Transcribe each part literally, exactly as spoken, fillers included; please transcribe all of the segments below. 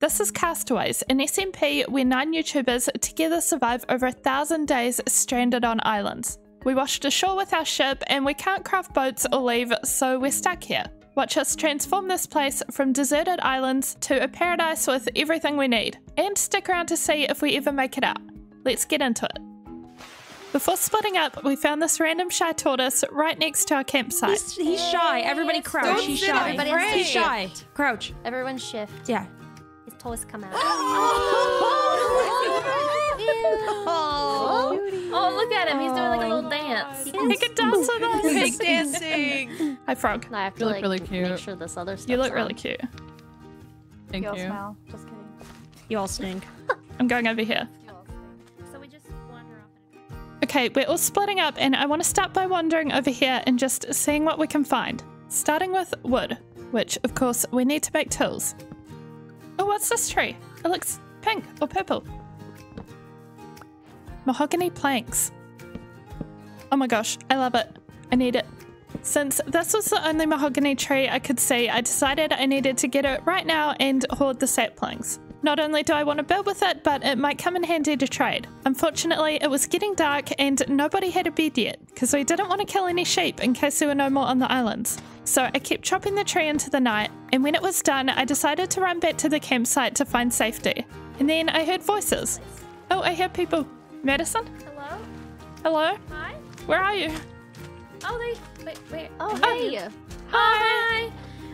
This is Castaways, an S M P where nine YouTubers together survive over a thousand days stranded on islands. We washed ashore with our ship and we can't craft boats or leave, so we're stuck here. Watch us transform this place from deserted islands to a paradise with everything we need. And stick around to see if we ever make it out. Let's get into it. Before splitting up, we found this random shy tortoise right next to our campsite. He's, he's shy. Everybody crouch. He's shy. He's shy. Crouch. Everyone shift. Yeah. His toes come out. Oh, oh, look at him. He's doing like a little dance. He can, he can dance with us. He's dancing. Hi, Frog. I have to, you look like, really cute. Make sure this other stuff's you look really on. Cute. Thank you. You all smell. Just kidding. You all stink. I'm going over here. So we just wander off. Okay, we're all splitting up, and I want to start by wandering over here and just seeing what we can find. Starting with wood, which, of course, we need to make tools. Oh, what's this tree? It looks pink or purple. Mahogany planks. Oh my gosh, I love it. I need it. Since this was the only mahogany tree I could see, I decided I needed to get it right now and hoard the saplings. Not only do I want to build with it, but it might come in handy to trade. Unfortunately, it was getting dark and nobody had a bed yet, because we didn't want to kill any sheep in case there were no more on the islands. So I kept chopping the tree into the night, and when it was done, I decided to run back to the campsite to find safety. And then I heard voices. Oh, I hear people. Madison? Hello? Hello? Hi? Where are you? Oh, they... Wait, wait. Oh, hey. Oh. Hi.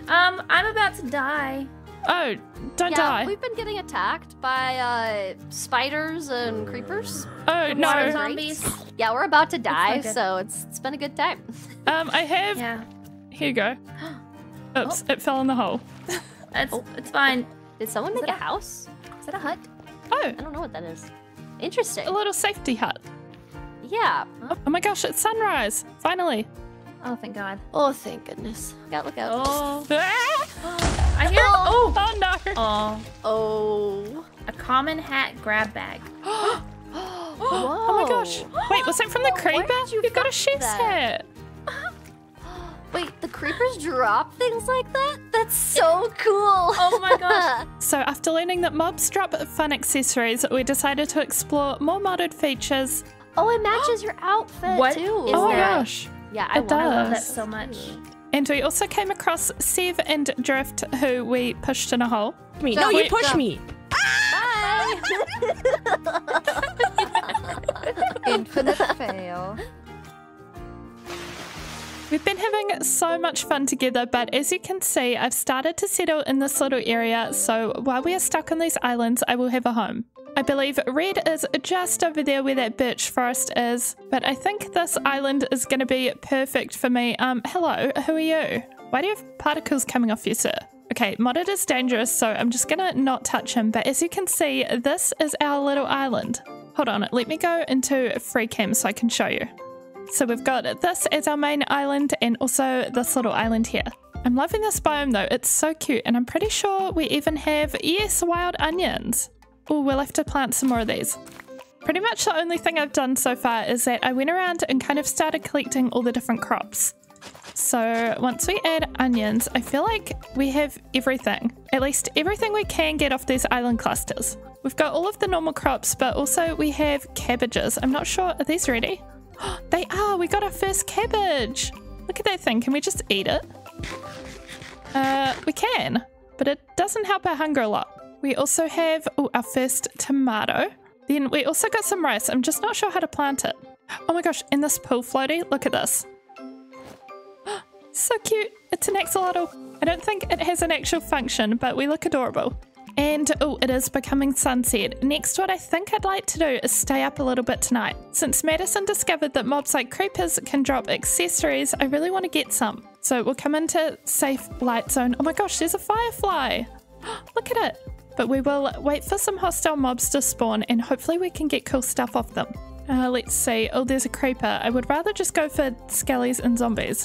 Hi! Um, I'm about to die. Oh, don't yeah, die. We've been getting attacked by, uh, spiders and creepers. Oh, no. Water zombies. Yeah, we're about to die, it's so it's it's been a good time. Um, I have... Yeah. Here you go. Oops, oh. It fell in the hole. It's, oh. It's fine. Did someone is make a house? Is that a hut? Oh. I don't know what that is. Interesting. A little safety hut. Yeah. Huh? Oh my gosh, it's sunrise. Finally. Oh, thank God. Oh, thank goodness. Look out, look out. Oh. Ah! I hear oh. Oh. Oh, no. Oh. Oh. A common hat grab bag. Whoa. Oh my gosh. Wait, was that from the creeper? Oh, you You've got a sheep's hat. Wait, the creepers drop things like that? That's so cool! Oh my gosh! So after learning that mobs drop fun accessories, we decided to explore more modded features. Oh, it matches your outfit what? Too! Is oh my gosh! Yeah, I, it does. I love that so much. And we also came across Sev and Drift, who we pushed in a hole. Me. No, no, you pushed me! Bye! Infinite fail. We've been having so much fun together, but as you can see, I've started to settle in this little area, so while we are stuck on these islands, I will have a home. I believe Red is just over there where that birch forest is, but I think this island is going to be perfect for me. Um, hello, who are you? Why do you have particles coming off you, sir? Okay, modded is dangerous, so I'm just going to not touch him, but as you can see, this is our little island. Hold on, let me go into free cam so I can show you. So we've got this as our main island and also this little island here. I'm loving this biome though, it's so cute, and I'm pretty sure we even have, yes, wild onions. Oh, we'll have to plant some more of these. Pretty much the only thing I've done so far is that I went around and kind of started collecting all the different crops. So once we add onions, I feel like we have everything. At least everything we can get off these island clusters. We've got all of the normal crops, but also we have cabbages. I'm not sure, are these ready? They are! We got our first cabbage! Look at that thing, can we just eat it? Uh, we can, but it doesn't help our hunger a lot. We also have ooh, our first tomato. Then we also got some rice, I'm just not sure how to plant it. Oh my gosh, and this pool floaty, look at this. So cute! It's an axolotl. I don't think it has an actual function, but we look adorable. And oh, it is becoming sunset. Next, what I think I'd like to do is stay up a little bit tonight. Since Madison discovered that mobs like creepers can drop accessories, I really want to get some. So we'll come into safe light zone. Oh my gosh, there's a firefly. Look at it. But we will wait for some hostile mobs to spawn and hopefully we can get cool stuff off them. Uh, let's see. Oh, there's a creeper. I would rather just go for skellies and zombies.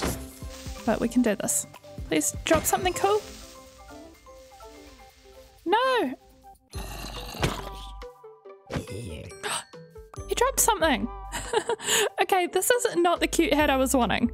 But we can do this. Please drop something cool. No! You dropped something! Okay, this is not the cute hat I was wanting.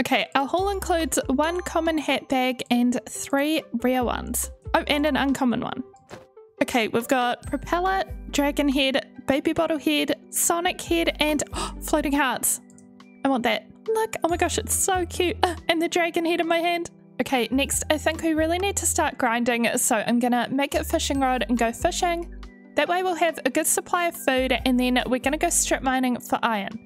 Okay, our haul includes one common hat bag and three rare ones. Oh, and an uncommon one. Okay, we've got Propeller, Dragon Head, Baby Bottle Head, Sonic Head, and oh, Floating Hearts. I want that. Look, oh my gosh, it's so cute. Uh, and the Dragon Head in my hand. Okay, next, I think we really need to start grinding, so I'm gonna make a fishing rod and go fishing. That way we'll have a good supply of food, and then we're gonna go strip mining for iron.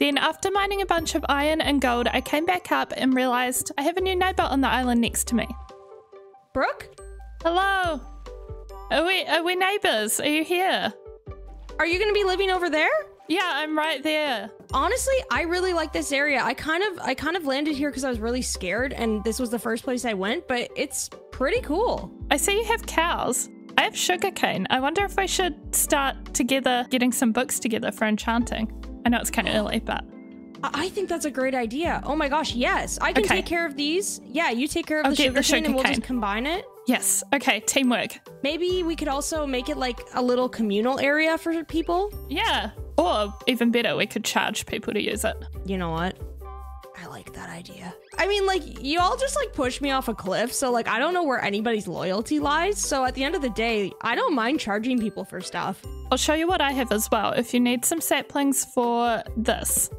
Then after mining a bunch of iron and gold, I came back up and realized I have a new neighbor on the island next to me. Brooke? Hello. Are we, are we neighbors? Are you here? Are you gonna be living over there? Yeah, I'm right there. Honestly, I really like this area. I kind of I kind of landed here because I was really scared and this was the first place I went, but it's pretty cool. I see you have cows. I have sugarcane. I wonder if I should start together getting some books together for enchanting. I know it's kind of early, but... I think that's a great idea. Oh my gosh, yes. I can okay. take care of these. Yeah, you take care of I'll the sugar, the sugar cane, cane and we'll just combine it. Yes. Okay, teamwork. Maybe we could also make it like a little communal area for people. Yeah. Or even better, we could charge people to use it. You know what? I like that idea. I mean, like, you all just like pushed me off a cliff. So like, I don't know where anybody's loyalty lies. So at the end of the day, I don't mind charging people for stuff. I'll show you what I have as well. If you need some saplings for this.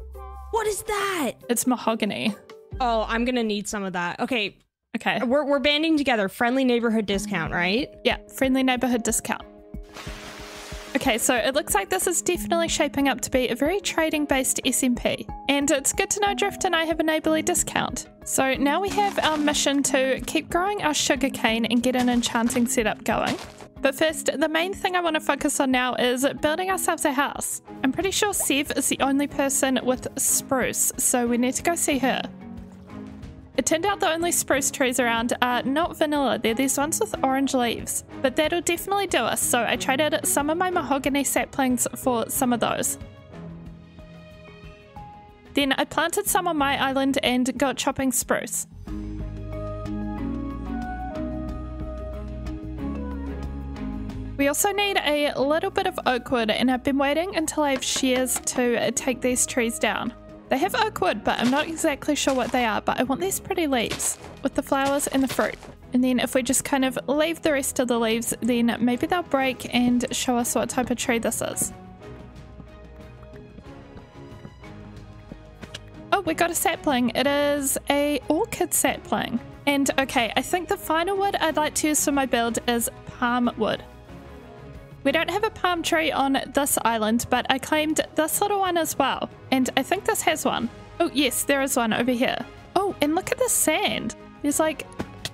What is that? It's mahogany. Oh, I'm gonna need some of that. Okay. Okay. We're, we're banding together. Friendly neighborhood discount, right? Yeah, friendly neighborhood discount. Okay, so it looks like this is definitely shaping up to be a very trading-based S M P. And it's good to know Drift and I have a neighborly discount. So now we have our mission to keep growing our sugarcane and get an enchanting setup going. But first, the main thing I want to focus on now is building ourselves a house. I'm pretty sure Sev is the only person with spruce, so we need to go see her. It turned out the only spruce trees around are not vanilla, they're these ones with orange leaves. But that'll definitely do us, so I traded some of my mahogany saplings for some of those. Then I planted some on my island and got chopping spruce. We also need a little bit of oak wood, and I've been waiting until I have shears to take these trees down. They have oak wood, but I'm not exactly sure what they are, but I want these pretty leaves with the flowers and the fruit. And then if we just kind of leave the rest of the leaves, then maybe they'll break and show us what type of tree this is. Oh, we got a sapling. It is an orchid sapling. And okay, I think the final wood I'd like to use for my build is palm wood. We don't have a palm tree on this island, but I claimed this little one as well. And I think this has one. Oh yes, there is one over here. Oh, and look at the sand. There's like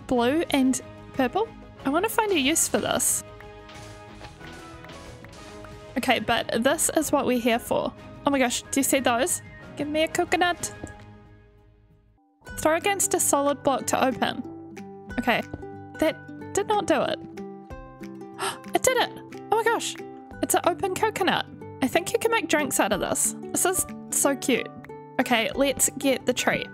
blue and purple. I want to find a use for this. Okay, but this is what we're here for. Oh my gosh, do you see those? Give me a coconut. Throw against a solid block to open. Okay, that did not do it. It did it. Oh my gosh, it's an open coconut. I think you can make drinks out of this. This is so cute. Okay, let's get the tree.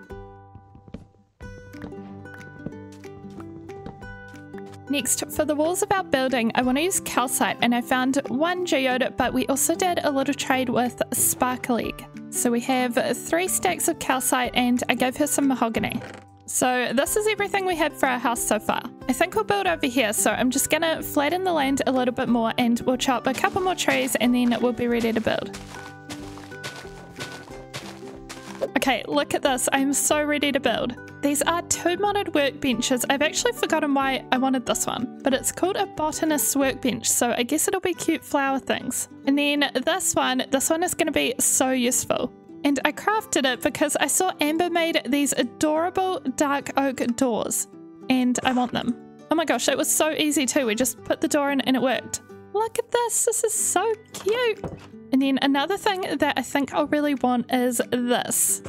Next, for the walls of our building, I want to use calcite, and I found one geode, but we also did a little trade with SparkleEgg. So we have three stacks of calcite, and I gave her some mahogany. So this is everything we had for our house so far. I think we'll build over here, so I'm just gonna flatten the land a little bit more and we'll chop a couple more trees and then we'll be ready to build. Okay, look at this, I'm so ready to build. These are two modded workbenches. I've actually forgotten why I wanted this one, but it's called a botanist's workbench, so I guess it'll be cute flower things. And then this one, this one is gonna be so useful. And I crafted it because I saw Amber made these adorable dark oak doors and I want them. Oh my gosh, it was so easy too. We just put the door in and it worked. Look at this. This is so cute. And then another thing that I think I'll really want is this.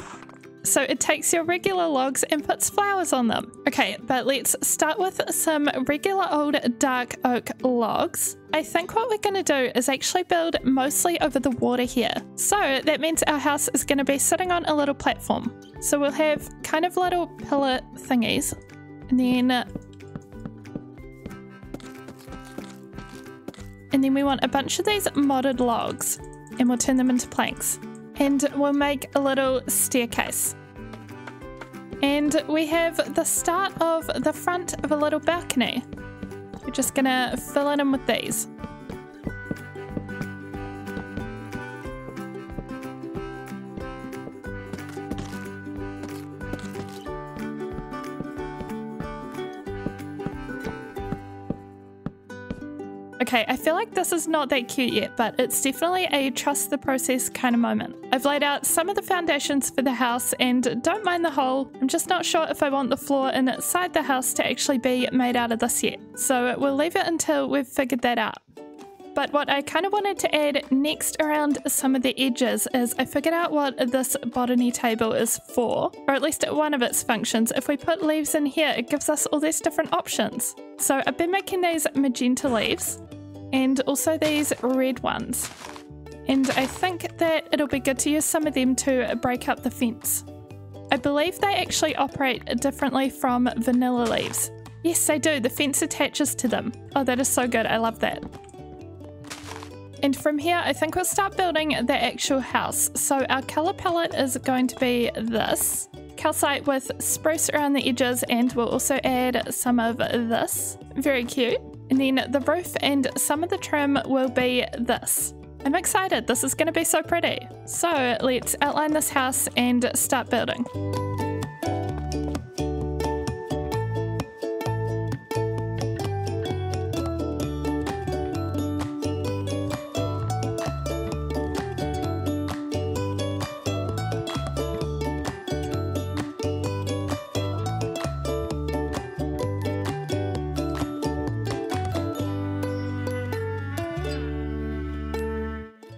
So it takes your regular logs and puts flowers on them. Okay, but let's start with some regular old dark oak logs. I think what we're going to do is actually build mostly over the water here. So that means our house is going to be sitting on a little platform. So we'll have kind of little pillar thingies. And then, and then we want a bunch of these modded logs. And we'll turn them into planks. And we'll make a little staircase. And we have the start of the front of a little balcony. We're just gonna fill it in with these. Okay, I feel like this is not that cute yet, but it's definitely a trust the process kind of moment. I've laid out some of the foundations for the house and don't mind the hole. I'm just not sure if I want the floor inside the house to actually be made out of this yet. So we'll leave it until we've figured that out. But what I kind of wanted to add next around some of the edges is I figured out what this botany table is for, or at least one of its functions. If we put leaves in here, it gives us all these different options. So I've been making these magenta leaves. And also these red ones. And I think that it'll be good to use some of them to break up the fence. I believe they actually operate differently from vanilla leaves. Yes, they do. The fence attaches to them. Oh, that is so good. I love that. And from here, I think we'll start building the actual house. So our colour palette is going to be this. Calcite with spruce around the edges, and we'll also add some of this. Very cute. And then the roof and some of the trim will be this. I'm excited, this is going to be so pretty. So let's outline this house and start building.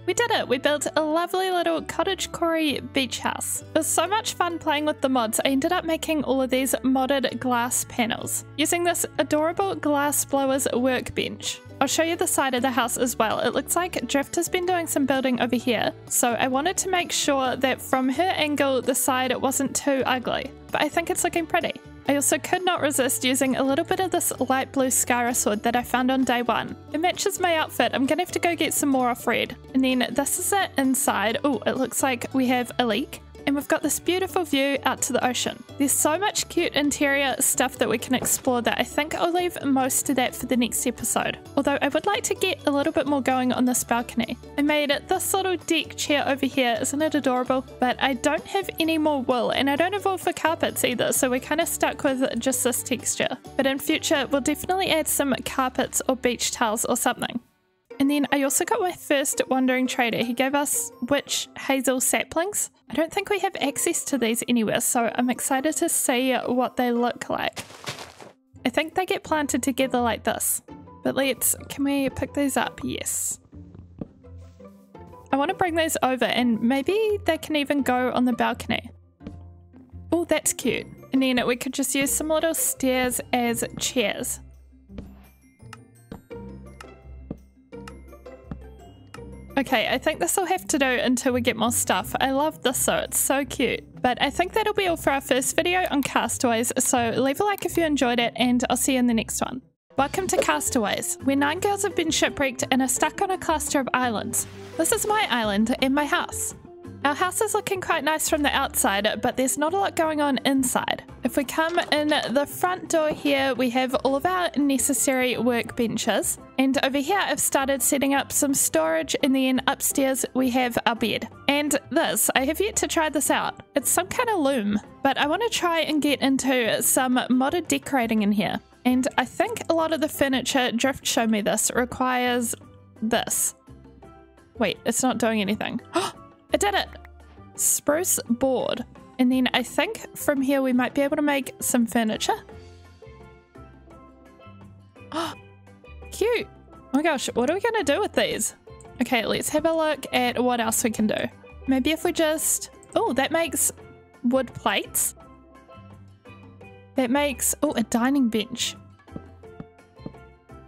We did it! We built a lovely little cottagecore beach house. It was so much fun playing with the mods. I ended up making all of these modded glass panels using this adorable glass blower's workbench. I'll show you the side of the house as well. It looks like Drift has been doing some building over here, so I wanted to make sure that from her angle the side wasn't too ugly, but I think it's looking pretty. I also could not resist using a little bit of this light blue Skyra sword that I found on day one. It matches my outfit. I'm gonna have to go get some more off Red. And then this is it inside. Oh, it looks like we have a leak. And we've got this beautiful view out to the ocean. There's so much cute interior stuff that we can explore that I think I'll leave most of that for the next episode. Although I would like to get a little bit more going on this balcony. I made this little deck chair over here. Isn't it adorable? But I don't have any more wool and I don't have wool for carpets either. So we're kind of stuck with just this texture. But in future, we'll definitely add some carpets or beach towels or something. And then I also got my first wandering trader. He gave us witch hazel saplings. I don't think we have access to these anywhere, so I'm excited to see what they look like. I think they get planted together like this. But let's, can we pick these up? Yes. I want to bring these over and maybe they can even go on the balcony. Oh, that's cute. And then we could just use some little stairs as chairs. Okay, I think this will have to do until we get more stuff. I love this though, it's so cute. But I think that'll be all for our first video on Castaways, so leave a like if you enjoyed it and I'll see you in the next one. Welcome to Castaways, where nine girls have been shipwrecked and are stuck on a cluster of islands. This is my island and my house. Our house is looking quite nice from the outside, but there's not a lot going on inside. If we come in the front door here, we have all of our necessary workbenches. And over here, I've started setting up some storage, and then upstairs we have our bed. And this, I have yet to try this out. It's some kind of loom, but I want to try and get into some modded decorating in here. And I think a lot of the furniture, Drift showed me this, requires this. Wait, it's not doing anything. Oh, I did it! Spruce board. And then I think from here we might be able to make some furniture. Oh, cute. Oh my gosh, what are we going to do with these? Okay, let's have a look at what else we can do. Maybe if we just... Oh, that makes wood plates. That makes, oh, a dining bench.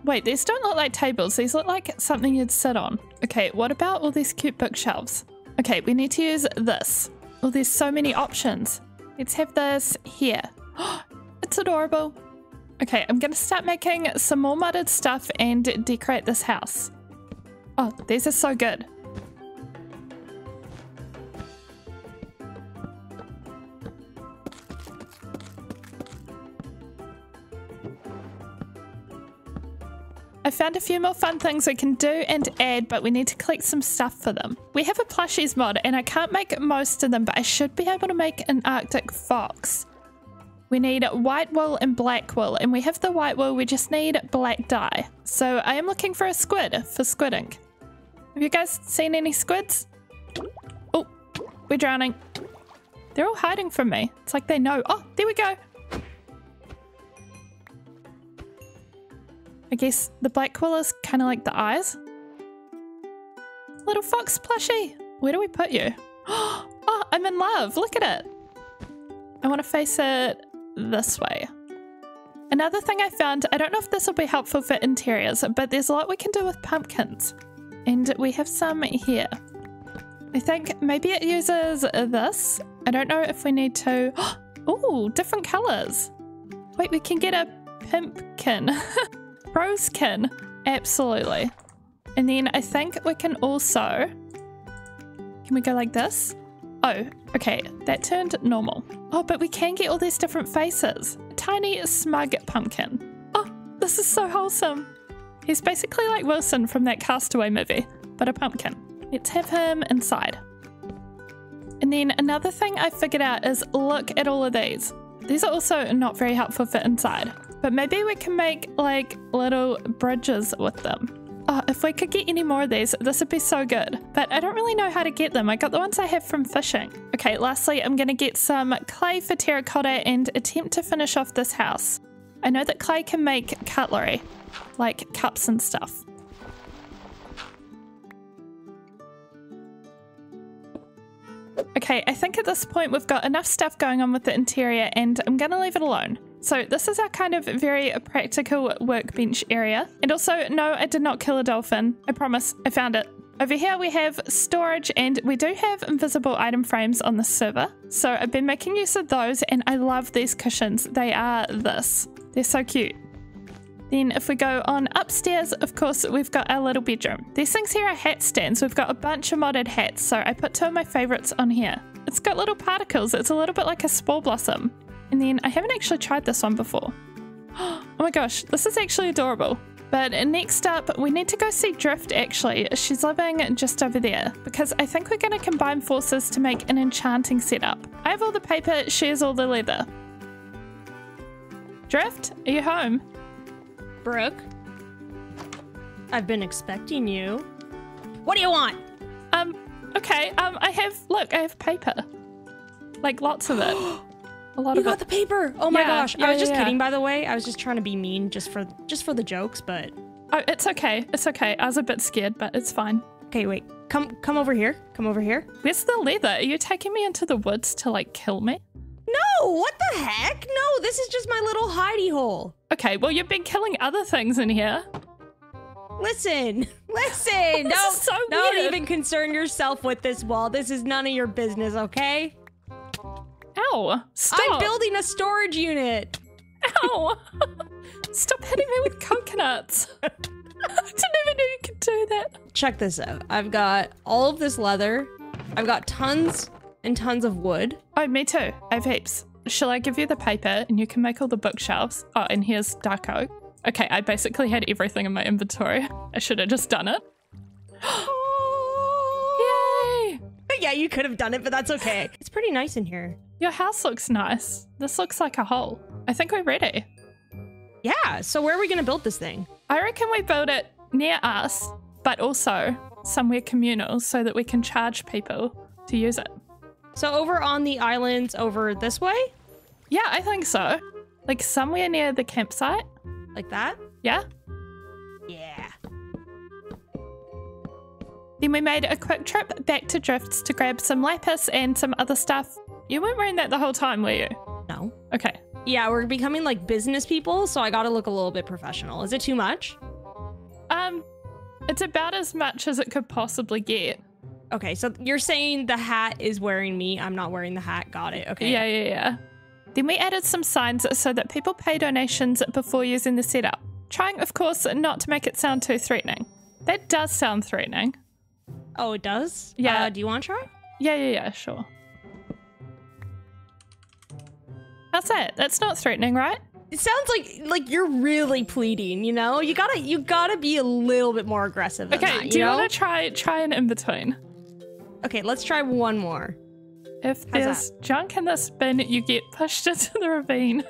Wait, these don't look like tables. These look like something you'd sit on. Okay, what about all these cute bookshelves? Okay, we need to use this. Oh, there's so many options. Let's have this here. It's adorable. Okay, I'm gonna start making some more mudded stuff and decorate this house. Oh, these are so good. I found a few more fun things we can do and add, but we need to collect some stuff for them. We have a plushies mod and I can't make most of them, but I should be able to make an Arctic fox. We need white wool and black wool, and we have the white wool, we just need black dye. So I am looking for a squid for squid ink. Have you guys seen any squids? Oh, we're drowning. They're all hiding from me. It's like they know. Oh, there we go. I guess the black wool is kind of like the eyes. Little fox plushie. Where do we put you? Oh, I'm in love. Look at it. I want to face it this way. Another thing I found, I don't know if this will be helpful for interiors, but there's a lot we can do with pumpkins. And we have some here. I think maybe it uses this. I don't know if we need to. Oh, different colors. Wait, we can get a pimpkin. Rosekin, absolutely. And then I think we can also, can we go like this? Oh, okay, that turned normal. Oh, but we can get all these different faces. Tiny smug pumpkin. Oh, this is so wholesome. He's basically like Wilson from that Castaway movie, but a pumpkin. Let's have him inside. And then another thing I figured out is look at all of these. These are also not very helpful for inside, but maybe we can make like little bridges with them. Oh, if we could get any more of these, this would be so good. But I don't really know how to get them. I got the ones I have from fishing. Okay, lastly, I'm going to get some clay for terracotta and attempt to finish off this house. I know that clay can make cutlery, like cups and stuff. Okay, I think at this point we've got enough stuff going on with the interior and I'm going to leave it alone. So this is our kind of very practical workbench area. And also, no, I did not kill a dolphin. I promise, I found it. Over here we have storage and we do have invisible item frames on the server. So I've been making use of those and I love these cushions. They are this. They're so cute. Then if we go on upstairs, of course, we've got our little bedroom. These things here are hat stands. We've got a bunch of modded hats. So I put two of my favorites on here. It's got little particles. It's a little bit like a spore blossom. And then I haven't actually tried this one before. Oh my gosh, this is actually adorable. But next up, we need to go see Drift actually. She's living just over there because I think we're going to combine forces to make an enchanting setup. I have all the paper, she has all the leather. Drift, are you home? Brooke, I've been expecting you. What do you want? Um, okay, um, I have, look, I have paper. Like lots of it. A lot you of got it. The paper. Oh my yeah, gosh. Yeah, I was just yeah. kidding, by the way. I was just trying to be mean just for just for the jokes, but oh, it's okay. It's okay. I was a bit scared, but it's fine. Okay, wait. Come come over here. Come over here. Where's the leather? Are you taking me into the woods to like kill me? No, what the heck? No, this is just my little hidey hole. Okay, well you've been killing other things in here. Listen, listen. This don't, is so don't weird. Even concern yourself with this wall. This is none of your business, okay? Ow! Stop. I'm building a storage unit. Ow! Stop hitting me with coconuts. I didn't even know you could do that. Check this out. I've got all of this leather. I've got tons and tons of wood. Oh, me too. I have heaps. Shall I give you the paper and you can make all the bookshelves? Oh, and here's dark oak. Okay, I basically had everything in my inventory. I should have just done it. Yay! Yeah, you could have done it, but that's okay. It's pretty nice in here. Your house looks nice. This looks like a hole. I think we're ready. Yeah, so where are we gonna build this thing? I reckon we build it near us, but also somewhere communal so that we can charge people to use it. So over on the islands over this way? Yeah, I think so. Like somewhere near the campsite? Like that? Yeah? Yeah. Then we made a quick trip back to Drifts to grab some lapis and some other stuff. You weren't wearing that the whole time, were you? No. Okay. Yeah, we're becoming like business people, so I gotta look a little bit professional. Is it too much? Um, it's about as much as it could possibly get. Okay, so you're saying the hat is wearing me. I'm not wearing the hat. Got it. Okay. Yeah, yeah, yeah. Then we added some signs so that people pay donations before using the setup. Trying, of course, not to make it sound too threatening. That does sound threatening. Oh, it does? Yeah. Uh, do you want to try? Yeah, yeah, yeah, sure. How's that? That's not threatening, right? It sounds like like you're really pleading, you know? You gotta you gotta be a little bit more aggressive than that, you know? Okay, do you wanna try try an in-between? Okay, let's try one more. If there's junk in this bin, you get pushed into the ravine.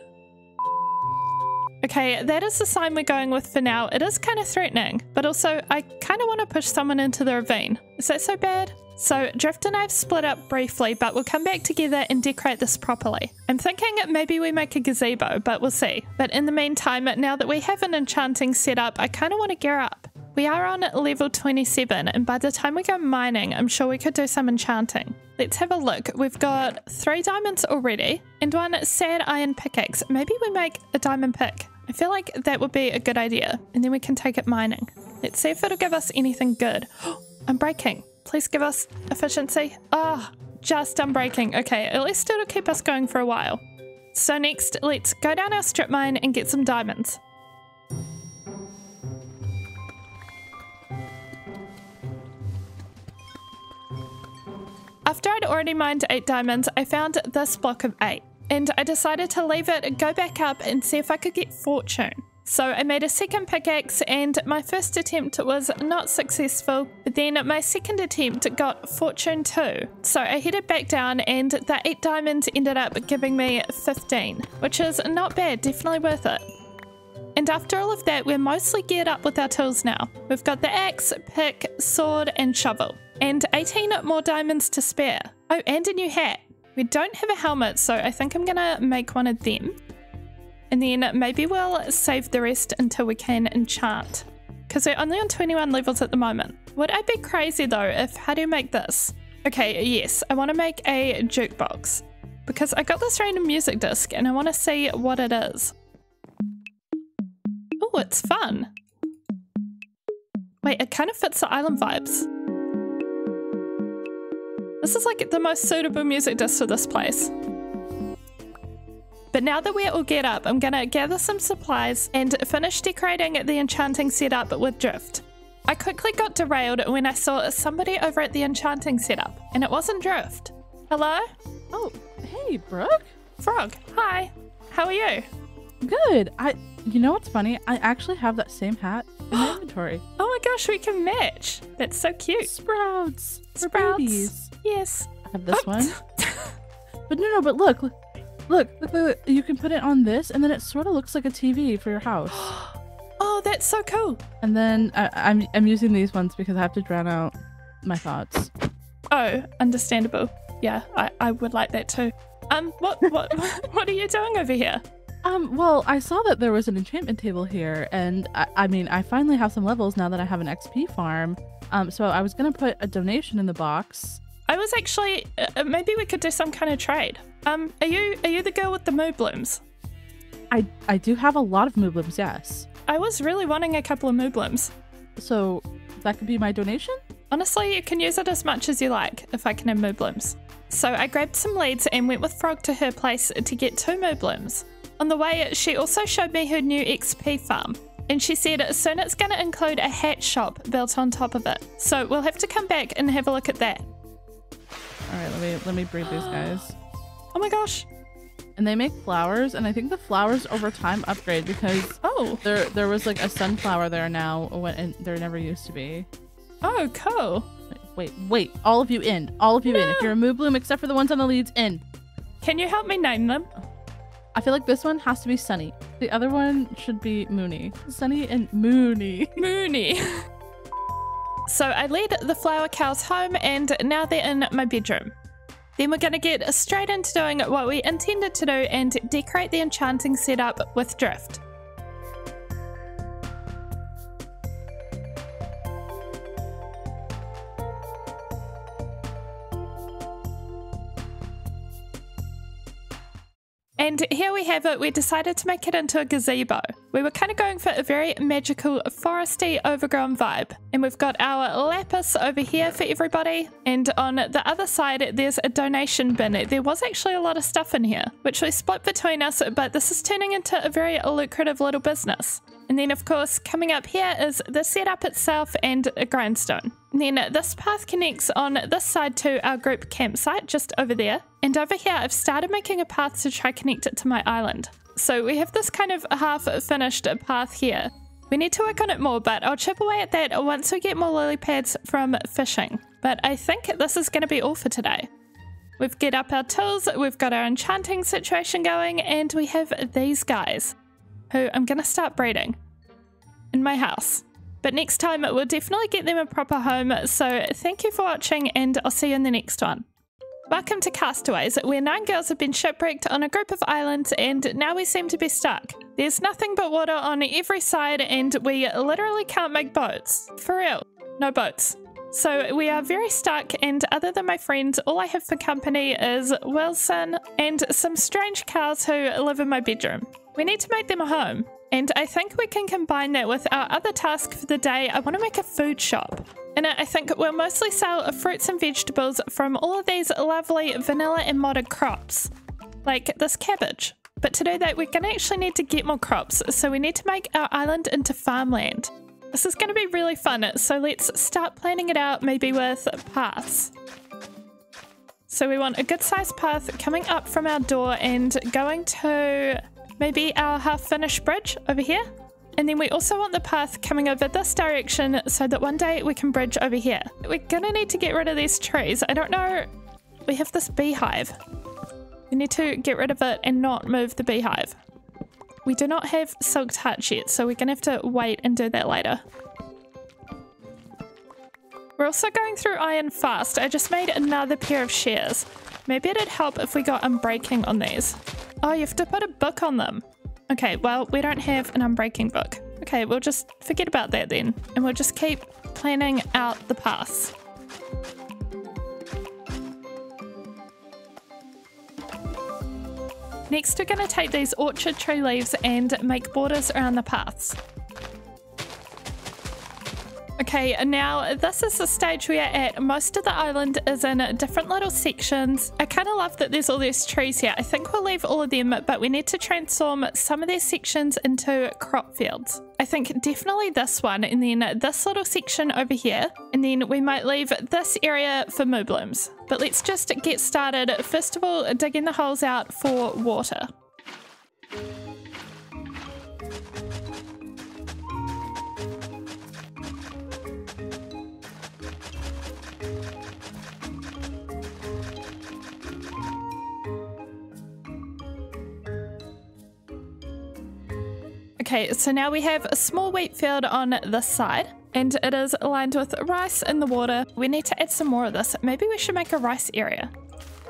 Okay, that is the sign we're going with for now. It is kind of threatening, but also I kind of want to push someone into the ravine. Is that so bad? So Drift and I have split up briefly, but we'll come back together and decorate this properly. I'm thinking maybe we make a gazebo, but we'll see. But in the meantime, now that we have an enchanting setup, I kind of want to gear up. We are on level twenty-seven, and by the time we go mining, I'm sure we could do some enchanting. Let's have a look. We've got three diamonds already, and one sad iron pickaxe. Maybe we make a diamond pick. I feel like that would be a good idea, and then we can take it mining. Let's see if it'll give us anything good. Unbreaking. Please give us efficiency. Ah, oh, just unbreaking. Okay, at least it'll keep us going for a while. So next, let's go down our strip mine and get some diamonds. After I'd already mined eight diamonds, I found this block of eight, and I decided to leave it, go back up, and see if I could get fortune. So I made a second pickaxe, and my first attempt was not successful, but then my second attempt got fortune two. So I headed back down, and the eight diamonds ended up giving me fifteen, which is not bad, definitely worth it. And after all of that, we're mostly geared up with our tools now. We've got the axe, pick, sword, and shovel, and eighteen more diamonds to spare. Oh, and a new hat. We don't have a helmet, so I think I'm gonna make one of them. And then maybe we'll save the rest until we can enchant, because we're only on twenty-one levels at the moment. Would I be crazy though if, how do you make this? Okay, yes, I wanna make a jukebox, because I got this random music disc and I wanna see what it is. Oh, it's fun. Wait, it kind of fits the island vibes. This is like the most suitable music disc for this place. But now that we're all geared up, I'm gonna gather some supplies and finish decorating the enchanting setup with Drift. I quickly got derailed when I saw somebody over at the enchanting setup, and it wasn't Drift. Hello? Oh, hey, Brooke. Frog, hi. How are you? Good. I, you know what's funny? I actually have that same hat in my inventory. Oh my gosh, we can match. That's so cute. Sprouts. Sprouts. Yes. I have this oh. one. But no, no, but look, look, look, look, look, you can put it on this, and then it sort of looks like a T V for your house. Oh, that's so cool. And then I, I'm, I'm using these ones because I have to drown out my thoughts. Oh, understandable. Yeah, I, I would like that too. Um, what, what, what, what are you doing over here? Um, well, I saw that there was an enchantment table here, and I, I mean, I finally have some levels now that I have an X P farm. Um, so I was gonna put a donation in the box. I was actually uh, maybe we could do some kind of trade. Um, are you are you the girl with the moo blooms? I I do have a lot of moo blooms, yes. I was really wanting a couple of moo blooms. So that could be my donation? Honestly, you can use it as much as you like if I can have moo blooms. So I grabbed some leads and went with Frog to her place to get two moo blooms. On the way, she also showed me her new X P farm, and she said soon it's going to include a hat shop built on top of it. So we'll have to come back and have a look at that. All right, let me let me breed these guys. Oh my gosh! And they make flowers, and I think the flowers over time upgrade because oh, there there was like a sunflower there now when and there never used to be. Oh, cool! Wait, wait! All of you in! All of you no. in! If you're a moo bloom, except for the ones on the leads, in. Can you help me name them? I feel like this one has to be Sunny. The other one should be Moony. Sunny and Moony. Moony. So I led the flower cows home, and now they're in my bedroom. Then we're going to get straight into doing what we intended to do and decorate the enchanting setup with Drift. And here we have it. We decided to make it into a gazebo. We were kind of going for a very magical, foresty, overgrown vibe. And we've got our lapis over here for everybody. And on the other side, there's a donation bin. There was actually a lot of stuff in here, which we split between us, but this is turning into a very lucrative little business. And then, of course, coming up here is the setup itself and a grindstone. And then this path connects on this side to our group campsite, just over there. And over here, I've started making a path to try connect it to my island. So we have this kind of half-finished path here. We need to work on it more, but I'll chip away at that once we get more lily pads from fishing. But I think this is going to be all for today. We've got up our tools, we've got our enchanting situation going, and we have these guys, who I'm going to start breeding in my house. But next time, we'll definitely get them a proper home. So thank you for watching, and I'll see you in the next one. Welcome to Castaways, where nine girls have been shipwrecked on a group of islands, and now we seem to be stuck. There's nothing but water on every side, and we literally can't make boats. For real, no boats. So we are very stuck, and other than my friends, all I have for company is Wilson and some strange cows who live in my bedroom. We need to make them a home, and I think we can combine that with our other task for the day. I want to make a food shop. In it, I think we'll mostly sell fruits and vegetables from all of these lovely vanilla and modded crops, like this cabbage. But to do that, we're going to actually need to get more crops, so we need to make our island into farmland. This is going to be really fun, so let's start planning it out, maybe with paths. So we want a good sized path coming up from our door and going to maybe our half-finished bridge over here. And then we also want the path coming over this direction so that one day we can bridge over here. We're gonna need to get rid of these trees. I don't know. We have this beehive. We need to get rid of it and not move the beehive. We do not have silked hutch yet, so we're gonna have to wait and do that later. We're also going through iron fast. I just made another pair of shears. Maybe it'd help if we got unbreaking on these. Oh, you have to put a book on them. Okay, well, we don't have an unbreaking book. Okay, we'll just forget about that then. And we'll just keep planning out the paths. Next, we're gonna take these orchard tree leaves and make borders around the paths. Okay, now this is the stage we are at. Most of the island is in different little sections. I kind of love that there's all these trees here. I think we'll leave all of them, but we need to transform some of these sections into crop fields. I think definitely this one, and then this little section over here, and then we might leave this area for moo blooms. But let's just get started. First of all, digging the holes out for water. Okay, so now we have a small wheat field on this side, and it is lined with rice in the water. We need to add some more of this. Maybe we should make a rice area.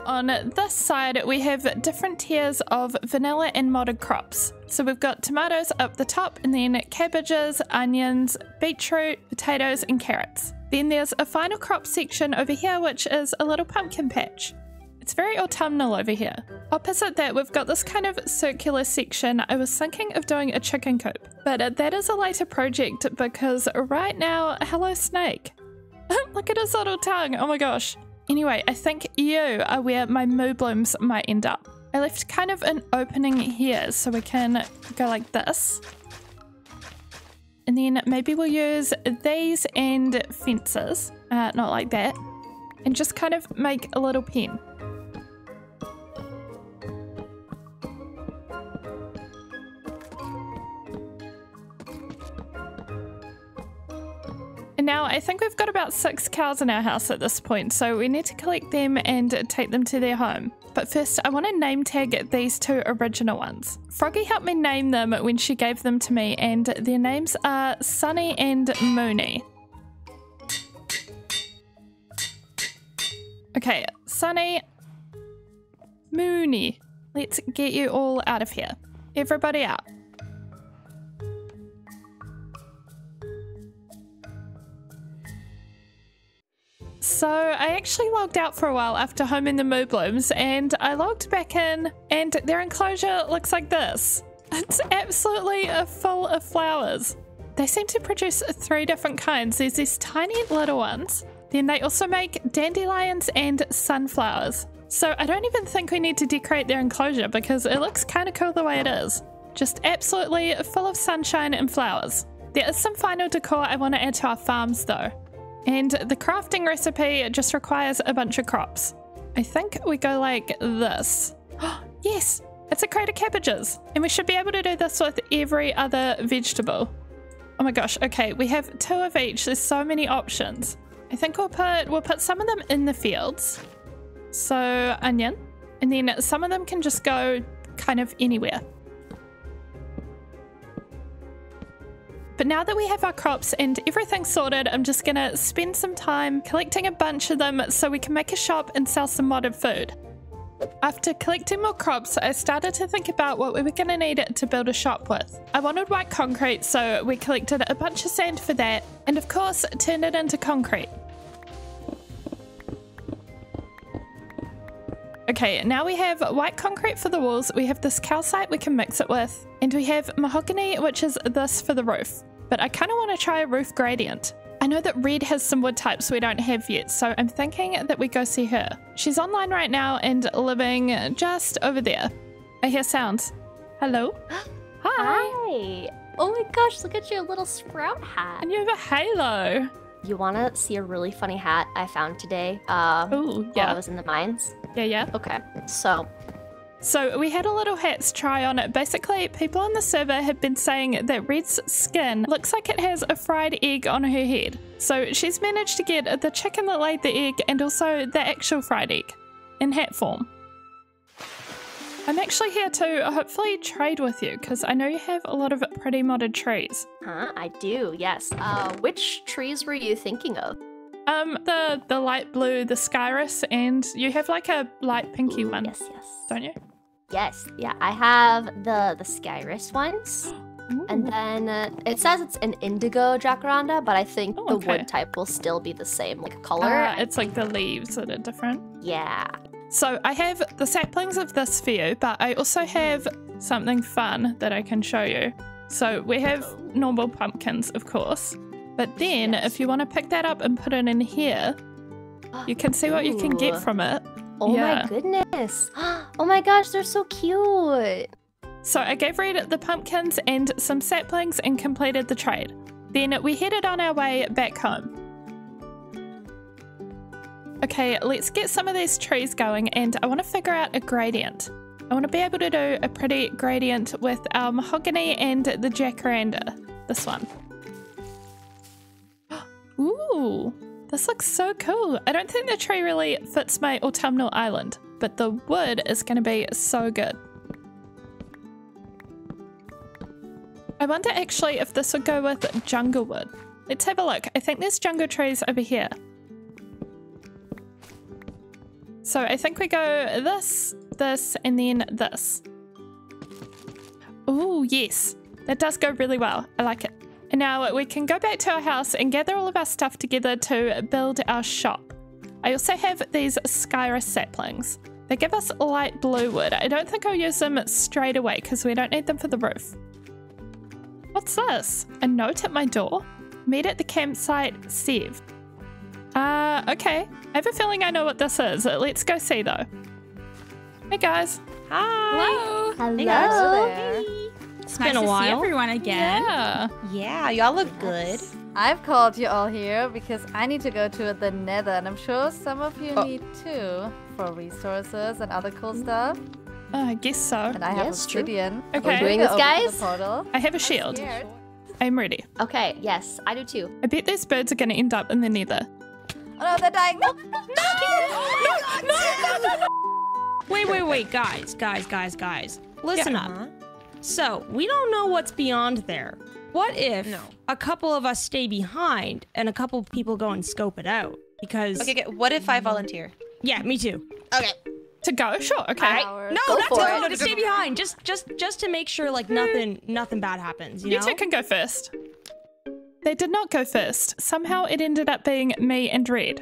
On this side, we have different tiers of vanilla and modded crops. So we've got tomatoes up the top, and then cabbages, onions, beetroot, potatoes, and carrots. Then there's a final crop section over here, which is a little pumpkin patch. It's very autumnal over here. Opposite that, we've got this kind of circular section. I was thinking of doing a chicken coop, but that is a later project because right now, hello snake. Look at his little tongue, oh my gosh. Anyway, I think you are where my moo blooms might end up. I left kind of an opening here so we can go like this. And then maybe we'll use these and fences, uh, not like that, and just kind of make a little pen. Now, I think we've got about six cows in our house at this point, so we need to collect them and take them to their home. But first, I want to name tag these two original ones. Froggy helped me name them when she gave them to me, and their names are Sunny and Moony. Okay, Sunny, Moony. Let's get you all out of here. Everybody out. So I actually logged out for a while after homing the moobloms, and I logged back in, and their enclosure looks like this. It's absolutely full of flowers. They seem to produce three different kinds. There's these tiny little ones. Then they also make dandelions and sunflowers. So I don't even think we need to decorate their enclosure because it looks kind of cool the way it is. Just absolutely full of sunshine and flowers. There is some final decor I want to add to our farms though. And the crafting recipe just requires a bunch of crops. I think we go like this. Yes, it's a crate of cabbages. And we should be able to do this with every other vegetable. Oh my gosh, okay, we have two of each. There's so many options. I think we'll put, we'll put some of them in the fields. So onion. And then some of them can just go kind of anywhere. But now that we have our crops and everything sorted, I'm just gonna spend some time collecting a bunch of them so we can make a shop and sell some modded food. After collecting more crops, I started to think about what we were gonna need to build a shop with. I wanted white concrete, so we collected a bunch of sand for that, and of course, turned it into concrete. Okay, now we have white concrete for the walls, we have this calcite we can mix it with, and we have mahogany, which is this for the roof. But I kind of want to try a roof gradient. I know that Red has some wood types we don't have yet, so I'm thinking that we go see her. She's online right now and living just over there. I hear sounds. Hello. Hi. Hi. Oh my gosh, look at your little sprout hat. And you have a halo. You want to see a really funny hat I found today? Uh, oh, yeah. While I was in the mines. Yeah, yeah. Okay, so. So we had a little hats try on it. Basically, people on the server had been saying that Red's skin looks like it has a fried egg on her head. So she's managed to get the chicken that laid the egg and also the actual fried egg in hat form. I'm actually here to hopefully trade with you because I know you have a lot of pretty modded trees. Huh? I do, yes. Uh, which trees were you thinking of? Um, the the light blue, the Skyrus, and you have like a light pinky Ooh, one. Yes, yes. Don't you? Yes, yeah. I have the the Skyrus ones, Ooh. and then uh, it says it's an indigo jacaranda, but I think oh, okay. the wood type will still be the same, like color. Uh, it's like the leaves that are different. Yeah. So I have the saplings of this for you, but I also have something fun that I can show you. So we have normal pumpkins, of course, but then yes. if you want to pick that up and put it in here, you can see what Ooh. you can get from it. Oh yeah. my goodness. Oh my gosh, they're so cute. So I gave Red the pumpkins and some saplings and completed the trade. Then we headed on our way back home. Okay, let's get some of these trees going, and I want to figure out a gradient. I want to be able to do a pretty gradient with our mahogany and the jacaranda. This one. Ooh, this looks so cool. I don't think the tree really fits my autumnal island, but the wood is going to be so good. I wonder actually if this would go with jungle wood. Let's have a look. I think there's jungle trees over here. So I think we go this, this, and then this. Oh yes, that does go really well. I like it. And now we can go back to our house and gather all of our stuff together to build our shop. I also have these Skyrus saplings. They give us light blue wood. I don't think I'll use them straight away because we don't need them for the roof. What's this? A note at my door? Meet at the campsite, Sev. Uh, okay. I have a feeling I know what this is. Let's go see though. Hey guys. Hi. Hello. Hello. Hey guys. Hello there. Hey. It's nice been a to while. See everyone again. Yeah. Yeah. Y'all look good. I've called you all here because I need to go to the Nether, and I'm sure some of you oh. need too for resources and other cool stuff. Uh, I guess so. And I yeah, have obsidian. Okay. We're doing this, guys. I have a shield. I'm, I'm ready. Okay. Yes, I do too. I bet those birds are going to end up in the Nether. Oh no, they're dying. No! No! No! No! No! No! Wait, wait, wait, guys, guys, guys, guys. Listen yeah. up. So, we don't know what's beyond there. What if no. a couple of us stay behind and a couple people go and scope it out? Because... Okay, okay. What if I volunteer? Yeah, me too. Okay. To go? Sure, okay. Right. No, go not to go, no, to stay behind. Just just, just to make sure, like, nothing nothing bad happens, you, you know? You two can go first. They did not go first. Somehow it ended up being me and Red.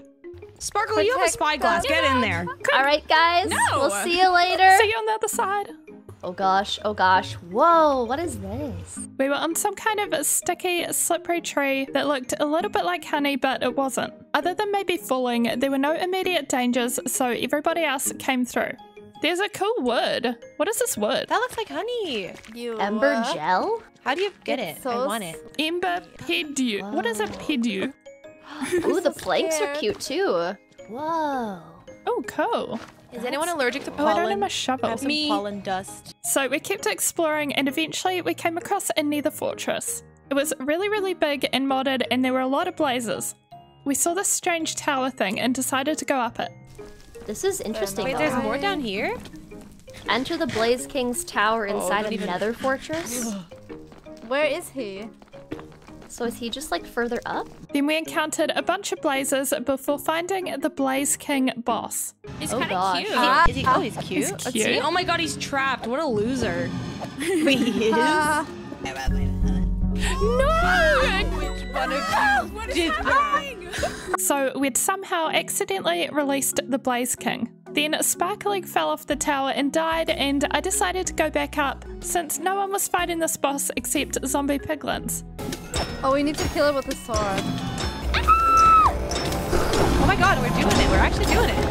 Sparkle, protect you have a spyglass. Get in there. Come. All right, guys. No. We'll see you later. See you on the other side. Oh gosh, oh gosh. Whoa, what is this? We were on some kind of a sticky, slippery tree that looked a little bit like honey, but it wasn't. Other than maybe falling, there were no immediate dangers, so everybody else came through. There's a cool wood. What is this wood? That looks like honey. You Amber uh, gel? How do you get it's it? So I want it. Amber pedu. Whoa. What is a pedu? Ooh, the so planks scared. Are cute too. Whoa. Oh, cool. Is anyone allergic to pollen? Oh, I don't have my shovel. Some pollen dust. So we kept exploring and eventually we came across another fortress. It was really, really big and modded and there were a lot of blazes. We saw this strange tower thing and decided to go up it. This is interesting. Wait, there's more down here? Enter the Blaze King's tower inside oh, of even... another fortress. Where is he? So is he just like further up? Then we encountered a bunch of blazers before finding the Blaze King boss. He's oh kind of cute. Uh, is he, oh, he's cute. He's cute. Let's see. Oh my god, he's trapped. What a loser. Wait, he is? Uh, no! Which one of you? What is did happening? So we'd somehow accidentally released the Blaze King. Then SparkleEgg fell off the tower and died, and I decided to go back up since no one was fighting this boss except zombie piglins. Oh, we need to kill it with a sword. Ah! Oh my god, we're doing it. We're actually doing it.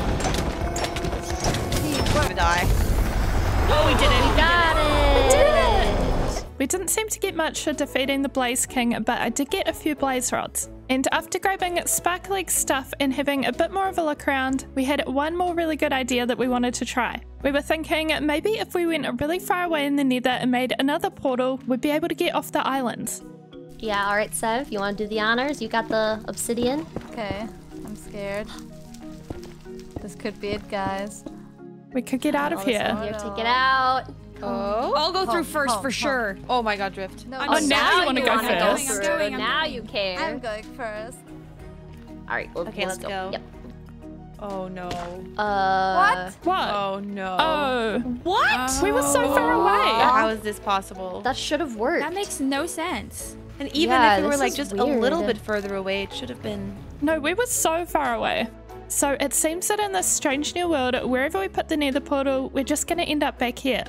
We're gonna die. Oh, we did it. We got it. We did it. We didn't seem to get much for defeating the Blaze King, but I did get a few blaze rods. And after grabbing SparkleEgg's stuff and having a bit more of a look around, we had one more really good idea that we wanted to try. We were thinking maybe if we went really far away in the nether and made another portal, we'd be able to get off the islands. Yeah, all right, Sev, you want to do the honors? You got the obsidian? Okay, I'm scared. This could be it, guys. We could get out of here. Here, take it out. Oh, I'll go through first for sure. Oh my god, Drift. No, oh, now you want to go first. Now you care. I'm going first. All right, okay, let's go. Yep. Oh no. Uh. What? What? Oh no. Oh. What? We were so far away. How is this possible? That should have worked. That makes no sense. And even yeah, if we were like just weird. a little bit further away, it should have been... No, we were so far away. So it seems that in this strange new world, wherever we put the nether portal, we're just going to end up back here.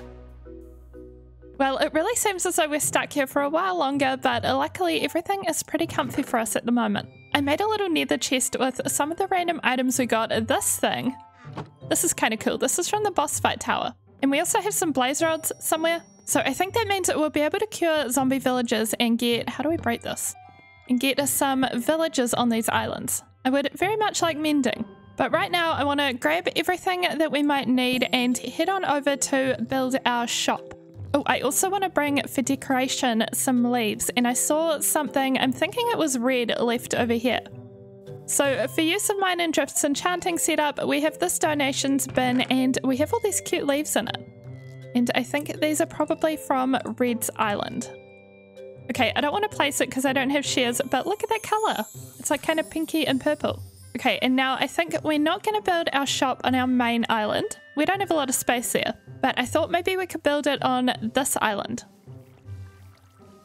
Well, it really seems as though we're stuck here for a while longer, but luckily everything is pretty comfy for us at the moment. I made a little nether chest with some of the random items we got. This thing, this is kind of cool. This is from the boss fight tower. And we also have some blaze rods somewhere. So I think that means that we'll be able to cure zombie villages and get, how do we break this? And get us some villages on these islands. I would very much like mending. But right now I want to grab everything that we might need and head on over to build our shop. Oh, I also want to bring for decoration some leaves. And I saw something, I'm thinking it was red, left over here. So for use of mine and Drift's enchanting setup, we have this donations bin and we have all these cute leaves in it. And I think these are probably from Red's Island. Okay, I don't want to place it because I don't have shears, but look at that color. It's like kind of pinky and purple. Okay, and now I think we're not going to build our shop on our main island. We don't have a lot of space there, but I thought maybe we could build it on this island.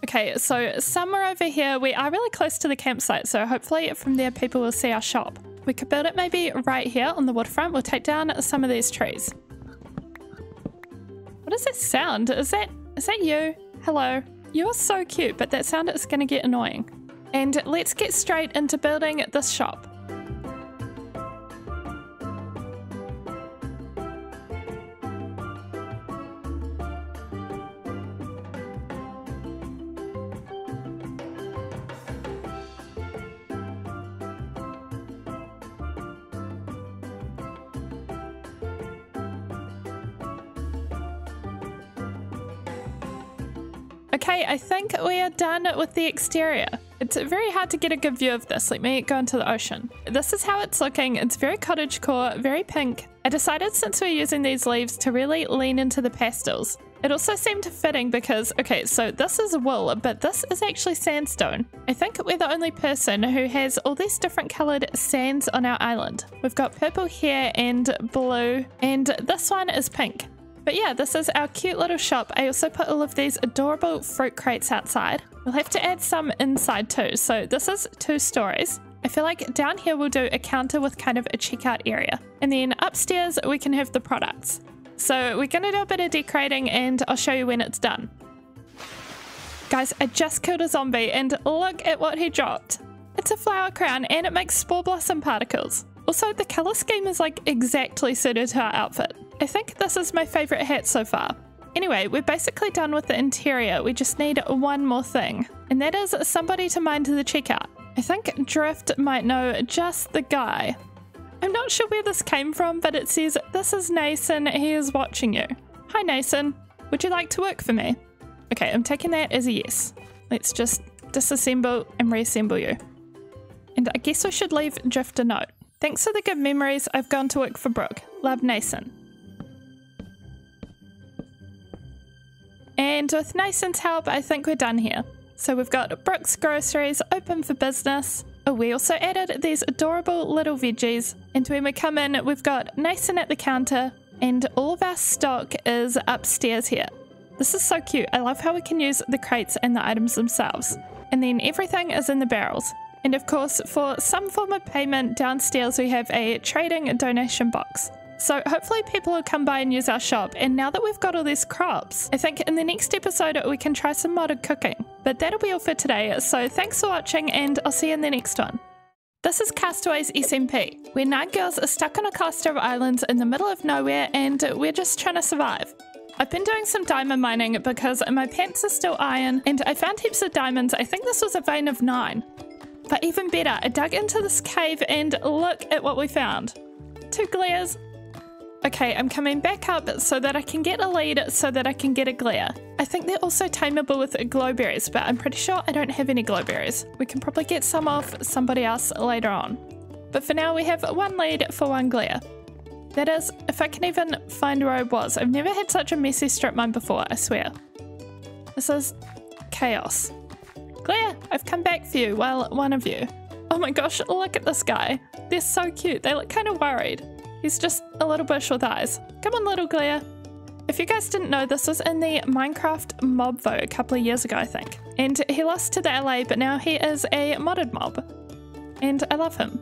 Okay, so somewhere over here, we are really close to the campsite, so hopefully from there people will see our shop. We could build it maybe right here on the waterfront. We'll take down some of these trees. What is that sound? Is that is that you? Hello. You are so cute, but that sound is going to get annoying. And let's get straight into building this shop. Okay, I think we are done with the exterior. It's very hard to get a good view of this. Let me go into the ocean. This is how it's looking. It's very cottagecore, very pink. I decided since we're using these leaves to really lean into the pastels. It also seemed fitting because, okay, so this is wool, but this is actually sandstone. I think we're the only person who has all these different colored sands on our island. We've got purple here and blue, and this one is pink. But yeah, this is our cute little shop. I also put all of these adorable fruit crates outside. We'll have to add some inside too. So this is two stories. I feel like down here we'll do a counter with kind of a checkout area, and then upstairs we can have the products. So we're gonna do a bit of decorating and I'll show you when it's done. Guys, I just killed a zombie and look at what he dropped. It's a flower crown and it makes spore blossom particles. Also, the color scheme is like exactly suited to our outfit. I think this is my favorite hat so far. Anyway, we're basically done with the interior. We just need one more thing, and that is somebody to mind the checkout. I think Drift might know just the guy. I'm not sure where this came from, but it says, "This is Nathan, he is watching you. Hi Nathan, would you like to work for me?" Okay, I'm taking that as a yes. Let's just disassemble and reassemble you. And I guess I should leave Drift a note. "Thanks for the good memories, I've gone to work for Brooke. Love, Nathan." And with Nathan's help, I think we're done here. So we've got Brooke's groceries open for business. Oh, we also added these adorable little veggies. And when we come in, we've got Nathan at the counter, and all of our stock is upstairs here. This is so cute. I love how we can use the crates and the items themselves. And then everything is in the barrels. And of course, for some form of payment, downstairs we have a trading donation box. So hopefully people will come by and use our shop. And now that we've got all these crops, I think in the next episode we can try some modded cooking. But that'll be all for today, so thanks for watching and I'll see you in the next one. This is Castaways S M P, where nine girls are stuck on a cluster of islands in the middle of nowhere and we're just trying to survive. I've been doing some diamond mining because my pants are still iron and I found heaps of diamonds. I think this was a vein of nine. But even better, I dug into this cave and look at what we found. Two glares. Okay, I'm coming back up so that I can get a lead so that I can get a glare. I think they're also tameable with glowberries, but I'm pretty sure I don't have any glowberries. We can probably get some off somebody else later on. But for now we have one lead for one glare. That is, if I can even find where I was. I've never had such a messy strip mine before, I swear. This is chaos. Glare, I've come back for you, well, one of you. Oh my gosh, look at this guy. They're so cute, they look kind of worried. He's just a little bush with eyes. Come on, little glare. If you guys didn't know, this was in the Minecraft mob vote a couple of years ago, I think. And he lost to the L A, but now he is a modded mob. And I love him.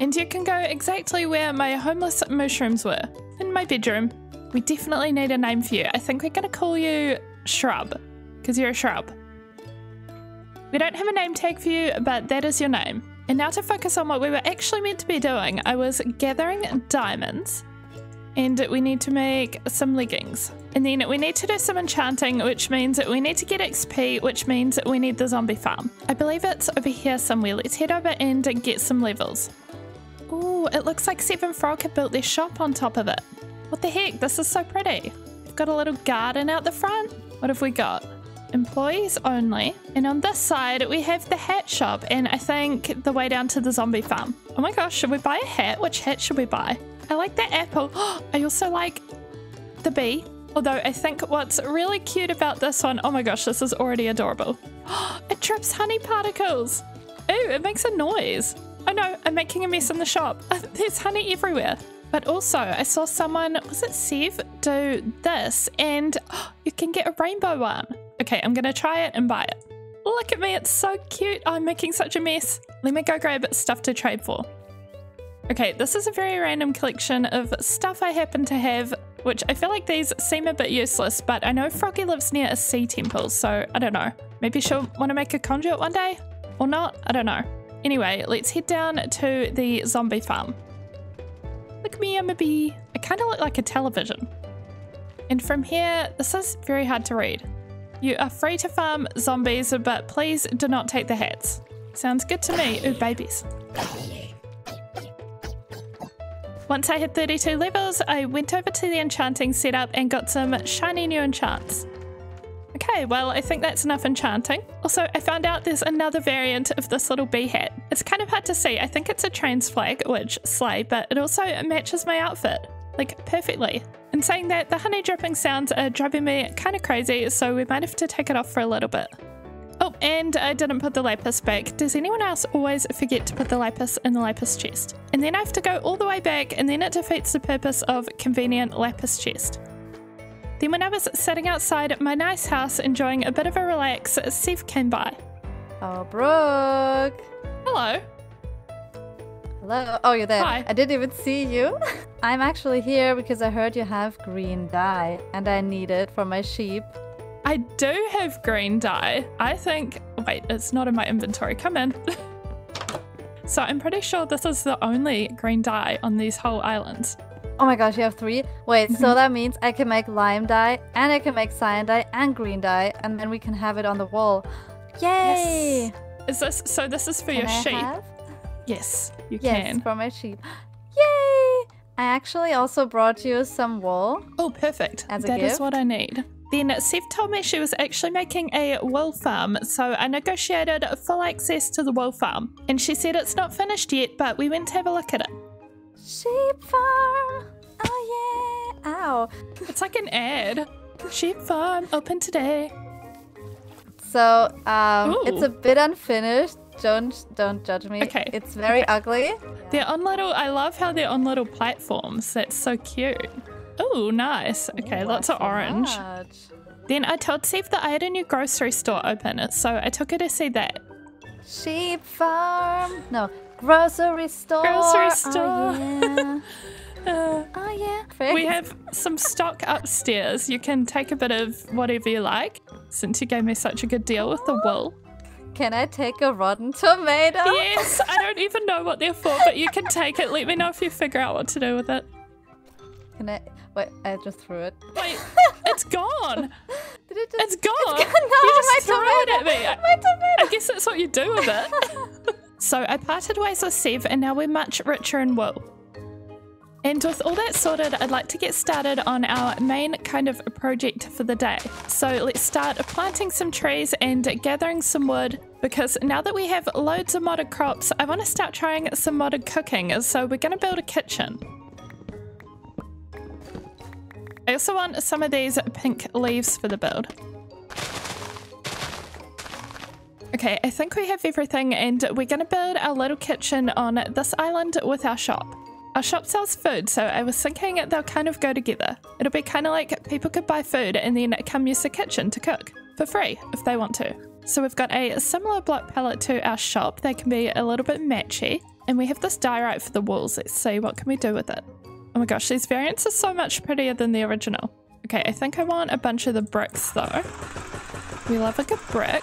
And you can go exactly where my homeless mushrooms were, in my bedroom. We definitely need a name for you. I think we're gonna call you Shrub, because you're a shrub. We don't have a name tag for you, but that is your name. And now to focus on what we were actually meant to be doing. I was gathering diamonds, and we need to make some leggings. And then we need to do some enchanting, which means we need to get X P, which means we need the zombie farm. I believe it's over here somewhere. Let's head over and get some levels. Ooh, it looks like Sev and Frog have built their shop on top of it. What the heck, this is so pretty. We've got a little garden out the front. What have we got? Employees only. And on this side, we have the hat shop and I think the way down to the zombie farm. Oh my gosh, should we buy a hat? Which hat should we buy? I like that apple. Oh, I also like the bee. Although I think what's really cute about this one, oh my gosh, this is already adorable. Oh, it drips honey particles. Ooh, it makes a noise. Oh no, I'm making a mess in the shop. There's honey everywhere. But also, I saw someone, was it Sev, do this and oh, you can get a rainbow one. Okay, I'm gonna try it and buy it. Look at me, it's so cute. Oh, I'm making such a mess. Let me go grab stuff to trade for. Okay, this is a very random collection of stuff I happen to have, which I feel like these seem a bit useless, but I know Froggy lives near a sea temple, so I don't know. Maybe she'll want to make a conduit one day? Or not? I don't know. Anyway, let's head down to the zombie farm. Look at me, I'm a bee. I kind of look like a television. And from here, this is very hard to read. You are free to farm zombies, but please do not take the hats. Sounds good to me. Ooh, babies. Once I had thirty-two levels, I went over to the enchanting setup and got some shiny new enchants. Okay, well, I think that's enough enchanting. Also, I found out there's another variant of this little bee hat. It's kind of hard to see. I think it's a trans flag, which slay, but it also matches my outfit, like perfectly. And saying that, the honey dripping sounds are driving me kind of crazy, so we might have to take it off for a little bit. Oh, and I didn't put the lapis back. Does anyone else always forget to put the lapis in the lapis chest? And then I have to go all the way back, and then it defeats the purpose of convenient lapis chest. Then when I was sitting outside my nice house enjoying a bit of a relax, Sev came by. Oh, Brooke. Hello. Hello. Oh, you're there. Hi. I didn't even see you. I'm actually here because I heard you have green dye and I need it for my sheep. I do have green dye. I think... Wait, it's not in my inventory. Come in. So I'm pretty sure this is the only green dye on these whole islands. Oh my gosh, you have three? Wait, mm-hmm. So that means I can make lime dye and I can make cyan dye and green dye, and then we can have it on the wall. Yay! Yes. Is this so this is for can your I sheep? Have? Yes, you yes, can. Yes, for my sheep. Yay! I actually also brought you some wool. Oh, perfect. As a that gift. Is what I need. Then Sev told me she was actually making a wool farm, so I negotiated full access to the wool farm. And she said it's not finished yet, but we went to have a look at it. Sheep farm, oh yeah, ow. It's like an ad. Sheep farm, open today. So, um, Ooh. It's a bit unfinished. Don't, don't judge me. Okay. It's very okay. ugly. Yeah. They're on little, I love how they're on little platforms. That's so cute. Oh, nice. Okay, Ooh, lots of so orange. Much. Then I told Sev that I had a new grocery store open, so I took her to see that. Sheep farm, no. Grocery store. Grocery store. Oh yeah. uh, oh, yeah. We have some stock upstairs. You can take a bit of whatever you like, since you gave me such a good deal with the wool. Can I take a rotten tomato? Yes. I don't even know what they're for, but you can take it. Let me know if you figure out what to do with it. Can I? Wait, I just threw it. Wait, it's gone. Did it just, it's gone. It's gone. No, you just threw it at me. My tomato. I guess that's what you do with it. So I parted ways with Sev and now we're much richer in wool. And with all that sorted, I'd like to get started on our main kind of project for the day. So let's start planting some trees and gathering some wood, because now that we have loads of modded crops, I want to start trying some modded cooking. So we're going to build a kitchen. I also want some of these pink leaves for the build. Okay, I think we have everything and we're going to build our little kitchen on this island with our shop. Our shop sells food, so I was thinking they'll kind of go together. It'll be kind of like people could buy food and then come use the kitchen to cook for free if they want to. So we've got a similar block palette to our shop. They can be a little bit matchy. And we have this diorite for the walls. Let's see, what can we do with it? Oh my gosh, these variants are so much prettier than the original. Okay, I think I want a bunch of the bricks though. We love a good brick.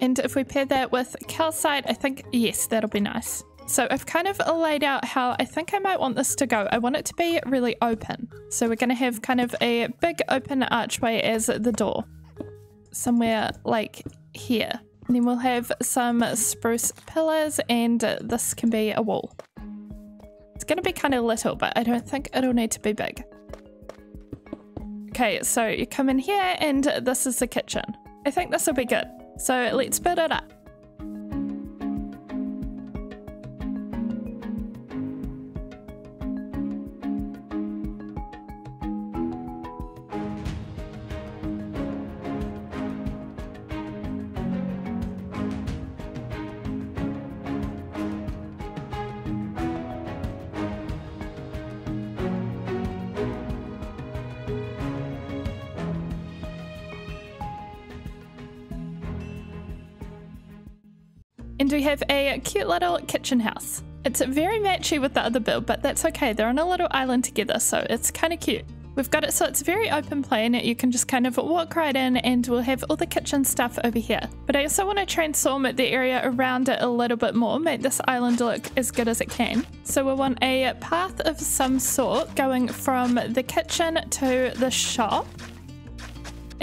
And if we pair that with calcite, I think, yes, that'll be nice. So I've kind of laid out how I think I might want this to go. I want it to be really open. So we're going to have kind of a big open archway as the door. Somewhere like here. And then we'll have some spruce pillars and this can be a wall. It's going to be kind of little, but I don't think it'll need to be big. Okay, so you come in here and this is the kitchen. I think this will be good. So let's build it up. And we have a cute little kitchen house. It's very matchy with the other build, but that's okay. They're on a little island together, so it's kind of cute. We've got it so it's very open plan. You can just kind of walk right in and we'll have all the kitchen stuff over here. But I also want to transform the area around it a little bit more, make this island look as good as it can. So we'll want a path of some sort going from the kitchen to the shop.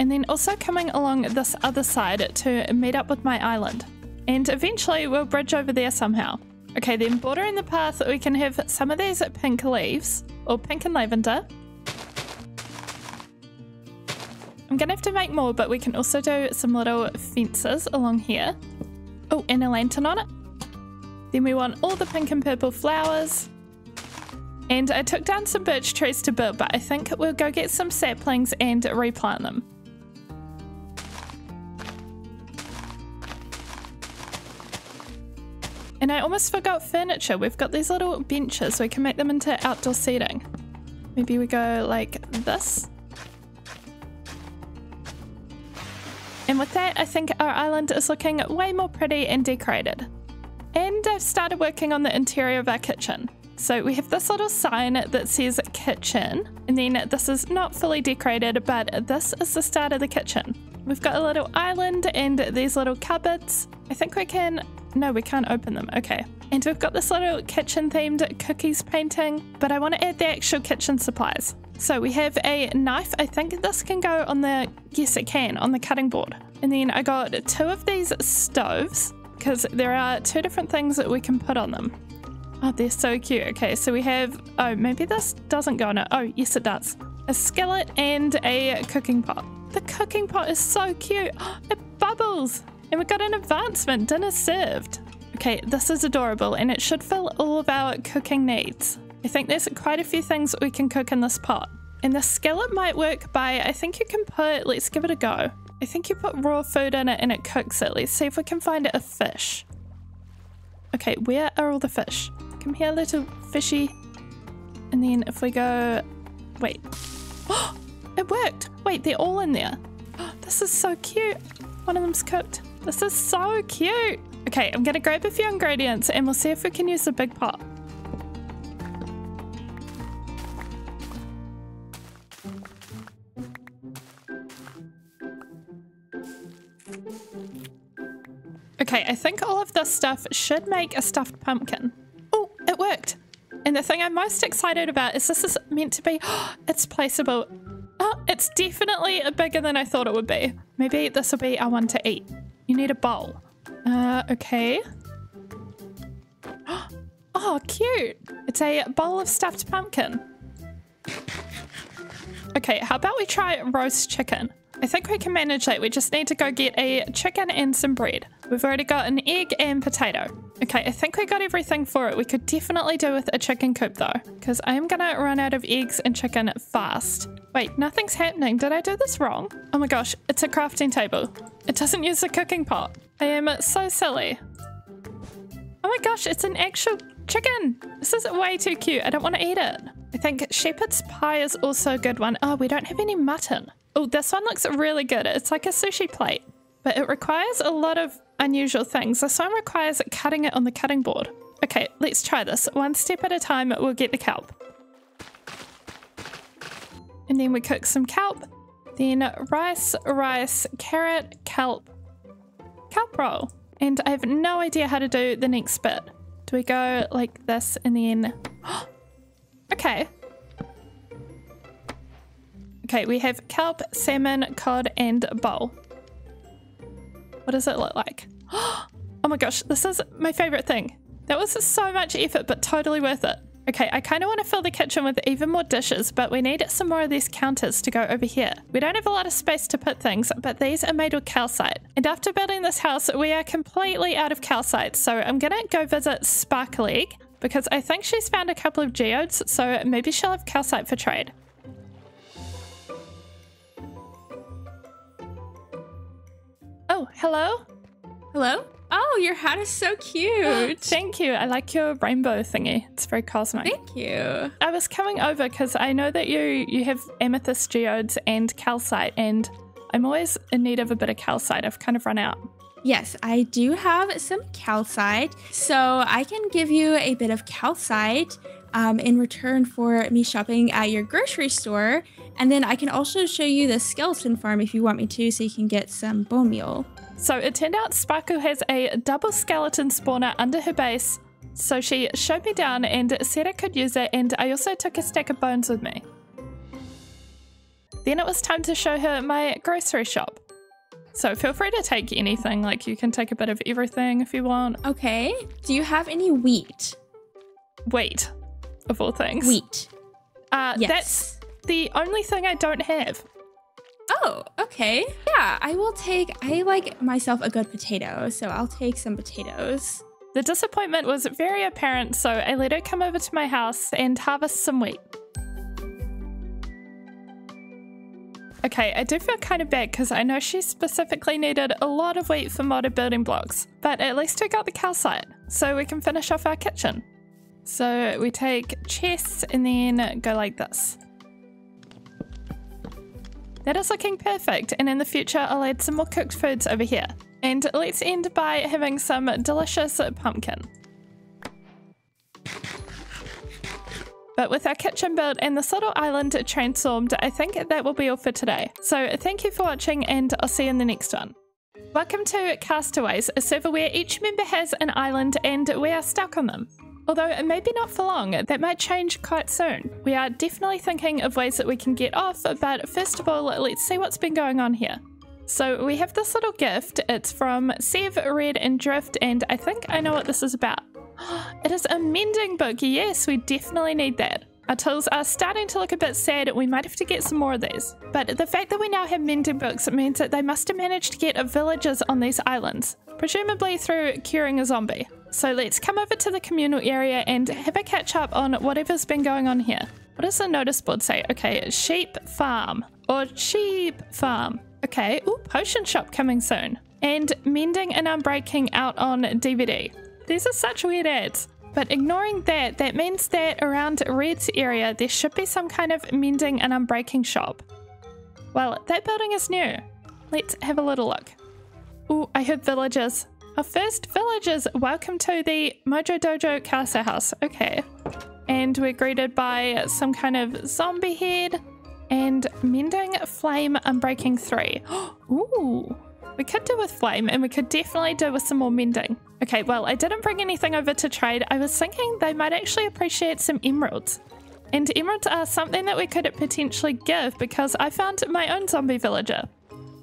And then also coming along this other side to meet up with my island. And eventually we'll bridge over there somehow. Okay, then bordering the path, we can have some of these pink leaves, or pink and lavender. I'm gonna have to make more, but we can also do some little fences along here. Oh, and a lantern on it. Then we want all the pink and purple flowers. And I took down some birch trees to build, but I think we'll go get some saplings and replant them. And I almost forgot furniture. We've got these little benches. We can make them into outdoor seating. Maybe we go like this. And with that, I think our island is looking way more pretty and decorated. And I've started working on the interior of our kitchen. So we have this little sign that says kitchen, and then this is not fully decorated, but this is the start of the kitchen. We've got a little island and these little cupboards. I think we can, no, we can't open them. Okay. And we've got this little kitchen themed cookies painting, but I want to add the actual kitchen supplies. So we have a knife. I think this can go on the, yes it can, on the cutting board. And then I got two of these stoves because there are two different things that we can put on them. Oh, they're so cute. Okay, so we have, oh, maybe this doesn't go on it. Oh, yes it does. A skillet and a cooking pot. The cooking pot is so cute. Oh, it bubbles. And we got an advancement, dinner served. Okay, this is adorable and it should fill all of our cooking needs. I think there's quite a few things we can cook in this pot. And the skillet might work by, I think you can put, let's give it a go. I think you put raw food in it and it cooks it. Let's see if we can find a fish. Okay, where are all the fish? Come here, little fishy. And then if we go, wait, oh, it worked. Wait, they're all in there. Oh, this is so cute. One of them's cooked. This is so cute. Okay, I'm gonna grab a few ingredients and we'll see if we can use the big pot. Okay, I think all of this stuff should make a stuffed pumpkin. Oh, it worked. And the thing I'm most excited about is this is meant to be, oh, it's placeable. Oh, it's definitely bigger than I thought it would be. Maybe this will be our one to eat. You need a bowl. Uh, okay. Oh, cute. It's a bowl of stuffed pumpkin. Okay, how about we try roast chicken? I think we can manage that. We just need to go get a chicken and some bread. We've already got an egg and potato. Okay, I think we got everything for it. We could definitely do with a chicken coop though, because I am gonna run out of eggs and chicken fast. Wait, nothing's happening. Did I do this wrong? Oh my gosh, it's a crafting table. It doesn't use the cooking pot. I am so silly. Oh my gosh, it's an actual chicken. This is way too cute. I don't want to eat it. I think shepherd's pie is also a good one. Oh, we don't have any mutton. Oh, this one looks really good. It's like a sushi plate, but it requires a lot of unusual things. This one requires cutting it on the cutting board. Okay, let's try this. One step at a time, we'll get the kelp. And then we cook some kelp. Then rice, rice, carrot, kelp, kelp roll. And I have no idea how to do the next bit. Do we go like this and then... Okay. Okay, we have kelp, salmon, cod, and bowl. What does it look like? Oh my gosh, this is my favorite thing. That was so much effort, but totally worth it. Okay, I kind of want to fill the kitchen with even more dishes, but we need some more of these counters to go over here. We don't have a lot of space to put things, but these are made with calcite. And after building this house, we are completely out of calcite. So I'm going to go visit SparkleEgg because I think she's found a couple of geodes. So maybe she'll have calcite for trade. Oh, hello? Hello? Oh, your hat is so cute. Thank you. I like your rainbow thingy. It's very cosmic. Thank you. I was coming over because I know that you you have amethyst geodes and calcite, and I'm always in need of a bit of calcite. I've kind of run out. Yes, I do have some calcite, so I can give you a bit of calcite um, in return for me shopping at your grocery store. And then I can also show you the skeleton farm if you want me to, so you can get some bone meal. So it turned out Sparkle has a double skeleton spawner under her base. So she showed me down and said I could use it. And I also took a stack of bones with me. Then it was time to show her my grocery shop. So feel free to take anything. Like you can take a bit of everything if you want. Okay. Do you have any wheat? Wheat, of all things. Wheat. Uh, yes. That's the only thing I don't have. Oh, okay. Yeah, I will take, I like myself a good potato, so I'll take some potatoes. The disappointment was very apparent, so I let her come over to my house and harvest some wheat. Okay, I do feel kind of bad because I know she specifically needed a lot of wheat for modded building blocks, but at least we got the calcite, so we can finish off our kitchen. So we take chests and then go like this. That is looking perfect, and in the future I'll add some more cooked foods over here. And let's end by having some delicious pumpkin. But with our kitchen built and this little island transformed, I think that will be all for today. So thank you for watching, and I'll see you in the next one. Welcome to Castaways, a server where each member has an island and we are stuck on them. Although maybe not for long, that might change quite soon. We are definitely thinking of ways that we can get off, but first of all, let's see what's been going on here. So we have this little gift. It's from Sev, Red and Drift, and I think I know what this is about. It is a mending book. Yes, we definitely need that. Our tools are starting to look a bit sad. We might have to get some more of these. But the fact that we now have mending books means that they must have managed to get villagers on these islands, presumably through curing a zombie. So let's come over to the communal area and have a catch up on whatever's been going on here. What does the notice board say? Okay, sheep farm or sheep farm. Okay, ooh, potion shop coming soon. And mending and unbreaking out on D V D. These are such weird ads. But ignoring that, that means that around Red's area there should be some kind of mending and unbreaking shop. Well, that building is new. Let's have a little look. Ooh, I heard villagers. Our first villagers, welcome to the Mojo Dojo Castle House. Okay. And we're greeted by some kind of zombie head and mending flame unbreaking three. Ooh. We could do with flame, and we could definitely do with some more mending. Okay, well, I didn't bring anything over to trade. I was thinking they might actually appreciate some emeralds. And emeralds are something that we could potentially give, because I found my own zombie villager.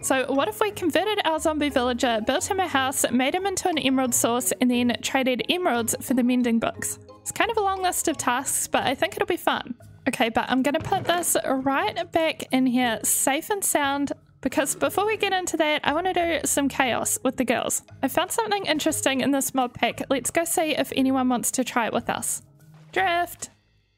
So what if we converted our zombie villager, built him a house, made him into an emerald source, and then traded emeralds for the mending books? It's kind of a long list of tasks, but I think it'll be fun. Okay, but I'm going to put this right back in here, safe and sound. Because before we get into that, I want to do some chaos with the girls. I found something interesting in this mob pack. Let's go see if anyone wants to try it with us. Drift!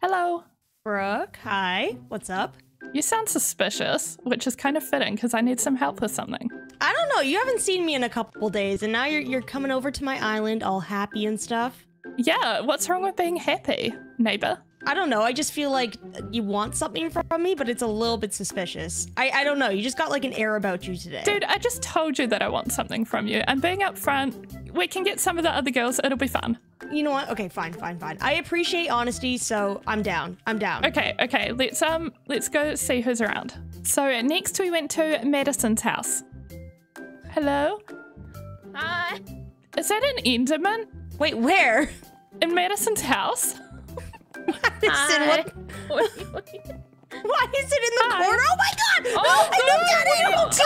Hello! Brooke, hi. What's up? You sound suspicious, which is kind of fitting because I need some help with something. I don't know. You haven't seen me in a couple days, and now you're, you're coming over to my island all happy and stuff. Yeah, what's wrong with being happy, neighbor? I don't know. I just feel like you want something from me, but it's a little bit suspicious. I, I don't know. You just got like an air about you today. Dude, I just told you that I want something from you. I'm being upfront. We can get some of the other girls. It'll be fun. You know what? Okay, fine, fine, fine. I appreciate honesty, so I'm down. I'm down. Okay, okay. Let's um, let's go see who's around. So next we went to Madison's house. Hello? Hi. Is that an Enderman? Wait, where? In Madison's house? Madison, what? Why is it in the Hi. corner? Oh my god! Oh,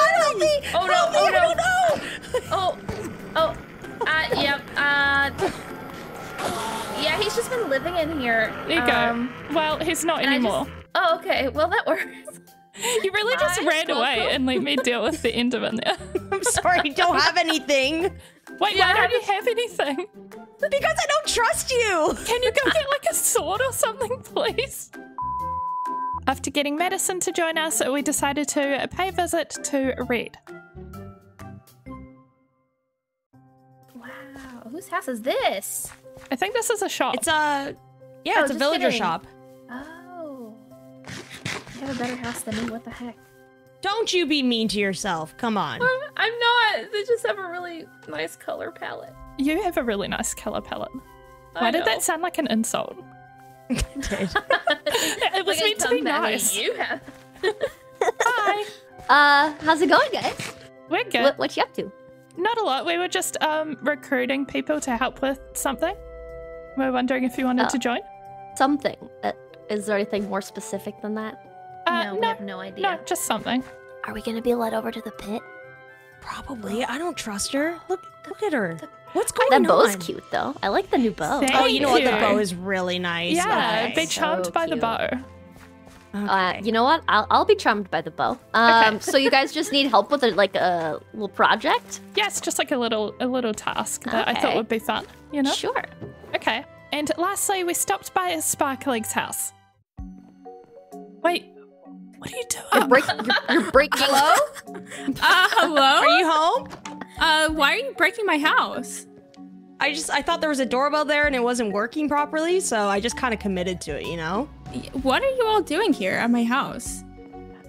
oh I no, got it! Oh god, help me! Oh no, help me! Oh, no. I don't know! Oh, oh, uh, yep, yeah, uh, yeah, he's just been living in here. There you um, go. Well, he's not anymore. Just, oh, okay, well, that works. You really just Hi, ran Sparkle. away and let me deal with the end of it there. I'm sorry, don't have anything. Wait, yeah, why don't you have anything? Because I don't trust you! Can you go get like a sword or something, please? After getting Madison to join us, we decided to pay a visit to Red. Wow, whose house is this? I think this is a shop. It's a... Yeah, oh, it's a villager kidding. shop. Oh. You have a better house than me, what the heck? Don't you be mean to yourself, come on. Um, I'm not, they just have a really nice color palette. You have a really nice color palette. I Why know. did that sound like an insult? It did. It was meant to be nice. You have. Hi. Uh, how's it going, guys? We're good. What, what you up to? Not a lot. We were just um recruiting people to help with something. We were wondering if you wanted oh. to join. Something. Uh, is there anything more specific than that? Uh, no, no, we have no idea. No, just something. Are we gonna be led over to the pit? Probably. I don't trust her. Look, look at her. What's going on? That bow's cute, though. I like the new bow. Thank oh, you know you. what? The bow is really nice. Yeah, okay. Be charmed so by cute. the bow. Okay. Uh, you know what? I'll, I'll be charmed by the bow. Um, okay. So you guys just need help with a, like a little project? Yes, just like a little a little task that okay. I thought would be fun. You know? Sure. Okay. And lastly, we stopped by SparkleEgg's house. Wait. What are you doing? You're, break, you're, you're breaking. Hello? Uh, hello? Are you home? Uh, why are you breaking my house? I just, I thought there was a doorbell there and it wasn't working properly, so I just kind of committed to it, you know? What are you all doing here at my house?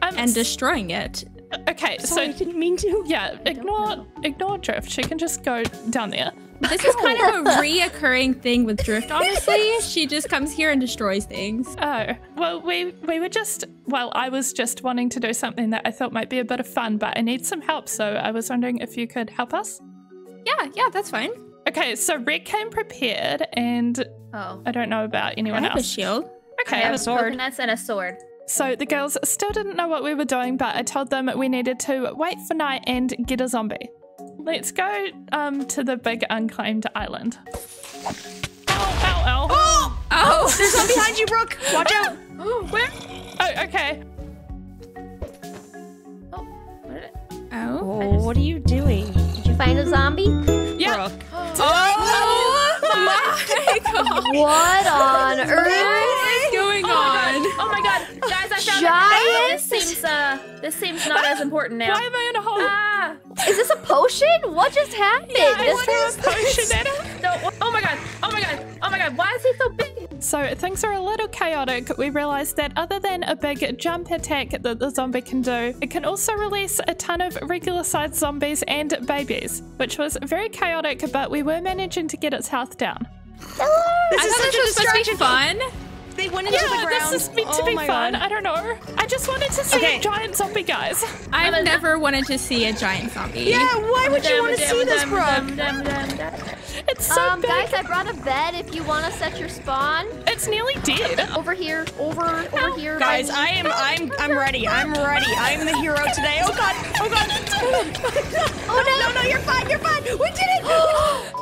Um, Um, and destroying it. Okay, sorry, so I didn't mean to. Yeah, ignore ignore Drift. She can just go down there. This is kind of a reoccurring thing with Drift, honestly. She just comes here and destroys things. Oh, well, we we were just, well, I was just wanting to do something that I thought might be a bit of fun, but I need some help, so I was wondering if you could help us. Yeah, yeah, that's fine. Okay, so Red came prepared, and oh. I don't know about anyone I have else. A shield. Okay, I have a sword. Coconuts and a sword. So the girls still didn't know what we were doing, but I told them we needed to wait for night and get a zombie. Let's go um, to the big unclaimed island. Ow, ow, ow. Oh! Oh! There's one behind you, Brooke! Watch out! Oh, where? Oh, okay. Oh, what did it? Oh, oh just... what are you doing? Did you find a zombie? Yeah. Brooke. Oh, oh my God! What on earth? What is going on? Oh my God! Oh my God. Guys, I found a This seems uh, this seems not as important now. Why am I in a hole? Ah. Is this a potion? What just happened? Yeah, I this want a potion at it. No, oh my God! Oh my God! Oh my God! Why is he so big? So things are a little chaotic. We realized that other than a big jump attack that the zombie can do, it can also release a ton of regular-sized zombies and babies, which was very chaotic. But we were managing to get its health down. Hello. This I is thought such this was supposed to be fun. They went into yeah, the ground. This is meant to oh be fun. God. I don't know. I just wanted to see okay. a giant zombie, guys. I've I'm never wanted to see a giant zombie. Yeah, why would you want to see this, Brooke? It's so um, big. Guys, I brought a bed if you want to set your spawn. It's nearly dead. Over here, over, over Ow. Here. Guys, buddy. I am, I'm, I'm ready. I'm ready. I'm the hero today. Oh God, oh God. Oh no, no, no, you're fine, you're fine. We did it.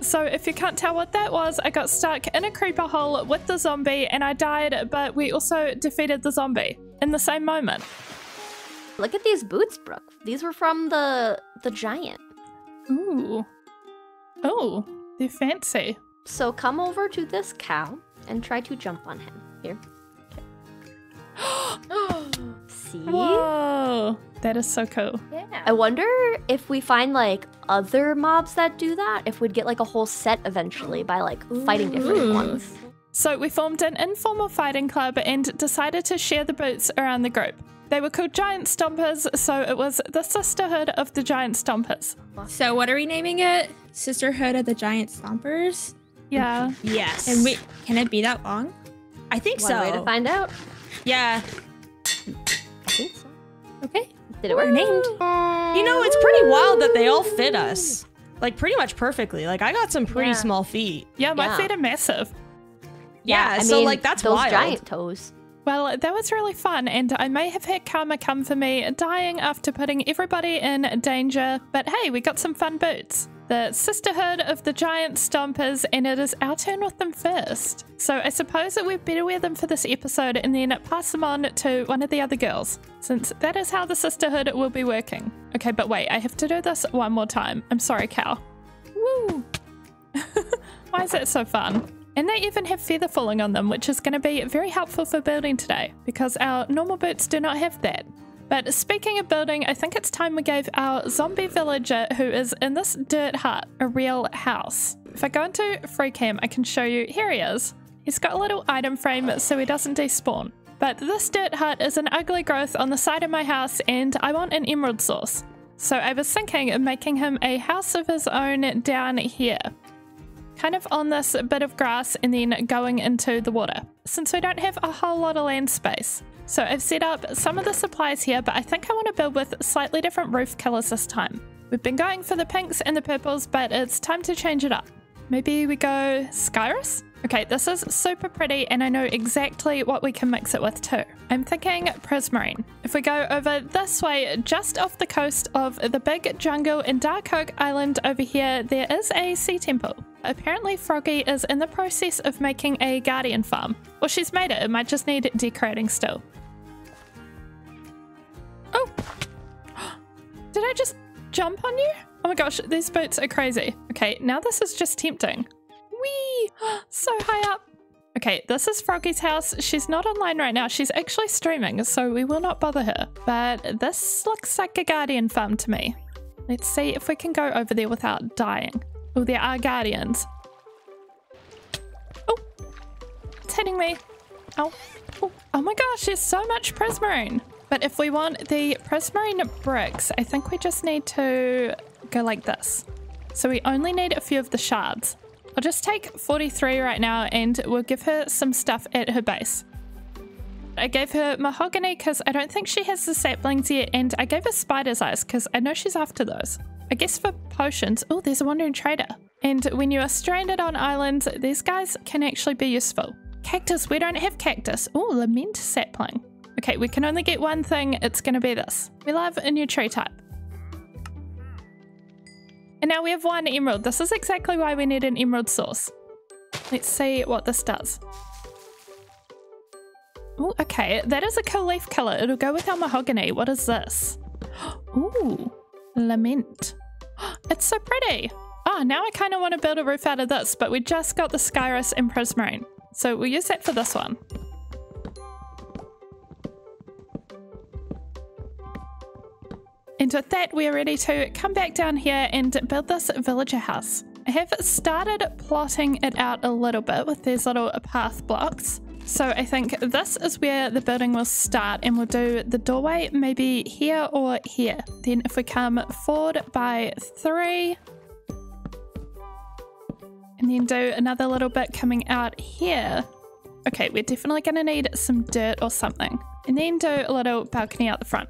So if you can't tell what that was, I got stuck in a creeper hole with the zombie and I died, but we also defeated the zombie in the same moment. Look at these boots, Brooke. These were from the the giant. Ooh. Oh, they're fancy. So come over to this cow and try to jump on him. Here. Okay. See? Whoa. That is so cool. Yeah. I wonder if we find like other mobs that do that, if we'd get like a whole set eventually by like Ooh. Fighting different ones. So we formed an informal fighting club and decided to share the boots around the group. They were called Giant Stompers, so it was the Sisterhood of the Giant Stompers. So what are we naming it? Sisterhood of the Giant Stompers? Yeah. Yes. And we can it be that long? I think One so. Way to find out. Yeah. I think so. Okay. Did it work? Named. You know, it's pretty wild that they all fit us. Like, pretty much perfectly. Like, I got some pretty yeah. small feet. Yeah, my yeah. feet are massive. Yeah, yeah I so, mean, like, that's those wild. Those giant toes. Well, that was really fun, and I may have had karma come for me, dying after putting everybody in danger. But hey, we got some fun boots. The Sisterhood of the Giant Stompers, and it is our turn with them first. So I suppose that we'd better wear them for this episode and then pass them on to one of the other girls, since that is how the sisterhood will be working. Okay, but wait, I have to do this one more time. I'm sorry, cow. Woo! Why is that so fun? And they even have feather falling on them, which is going to be very helpful for building today, because our normal boots do not have that. But speaking of building, I think it's time we gave our zombie villager, who is in this dirt hut, a real house. If I go into free cam, I can show you. Here he is. He's got a little item frame so he doesn't despawn. But this dirt hut is an ugly growth on the side of my house and I want an emerald source. So I was thinking of making him a house of his own down here. Kind of on this bit of grass and then going into the water, since we don't have a whole lot of land space. So I've set up some of the supplies here, but I think I want to build with slightly different roof colors this time. We've been going for the pinks and the purples, but it's time to change it up. Maybe we go Skyrus? Okay, this is super pretty and I know exactly what we can mix it with too. I'm thinking prismarine. If we go over this way, just off the coast of the big jungle in Dark Oak Island over here, there is a sea temple. Apparently Froggy is in the process of making a guardian farm. Well, she's made it, it might just need decorating still. Oh, did I just jump on you? Oh my gosh, these boots are crazy. Okay, now this is just tempting. Whee, so high up. Okay, this is Froggy's house. She's not online right now. She's actually streaming, so we will not bother her. But this looks like a guardian farm to me. Let's see if we can go over there without dying. Oh, there are guardians. Oh, it's hitting me. Oh, oh, oh my gosh, there's so much prismarine. But if we want the prismarine bricks, I think we just need to go like this. So we only need a few of the shards. I'll just take forty-three right now and we'll give her some stuff at her base. I gave her mahogany because I don't think she has the saplings yet, and I gave her spider's eyes because I know she's after those. I guess for potions, oh, there's a wandering trader. And when you are stranded on islands, these guys can actually be useful. Cactus, we don't have cactus. Oh, lament sapling. Okay, we can only get one thing. It's going to be this. We love a new tree type. And now we have one emerald. This is exactly why we need an emerald source. Let's see what this does. Oh, okay. That is a cool leaf color. It'll go with our mahogany. What is this? Ooh, lament. It's so pretty. Oh, now I kind of want to build a roof out of this, but we just got the Skyrus and prismarine. So we'll use that for this one. And with that, we are ready to come back down here and build this villager house. I have started plotting it out a little bit with these little path blocks. So I think this is where the building will start, and we'll do the doorway maybe here or here. Then if we come forward by three, and then do another little bit coming out here. Okay, we're definitely gonna need some dirt or something. And then do a little balcony out the front.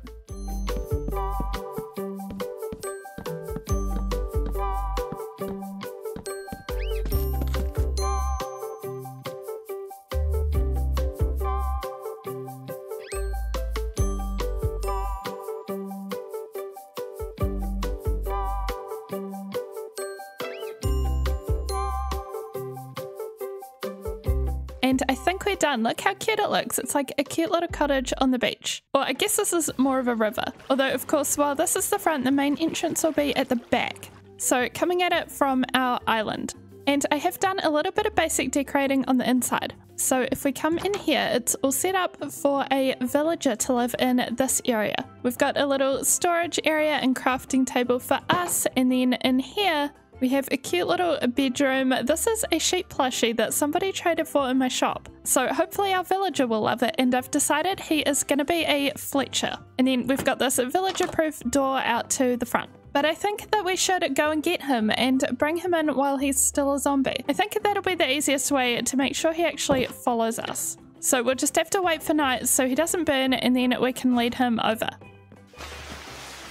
And I think we're done. Look how cute it looks. It's like a cute little cottage on the beach. Or I guess this is more of a river. Although, of course, while this is the front, the main entrance will be at the back. So coming at it from our island. And I have done a little bit of basic decorating on the inside. So if we come in here, it's all set up for a villager to live in this area. We've got a little storage area and crafting table for us. And then in here, we have a cute little bedroom. This is a sheep plushie that somebody traded for in my shop. So hopefully our villager will love it, and I've decided he is going to be a Fletcher. And then we've got this villager-proof door out to the front. But I think that we should go and get him and bring him in while he's still a zombie. I think that'll be the easiest way to make sure he actually follows us. So we'll just have to wait for night so he doesn't burn, and then we can lead him over.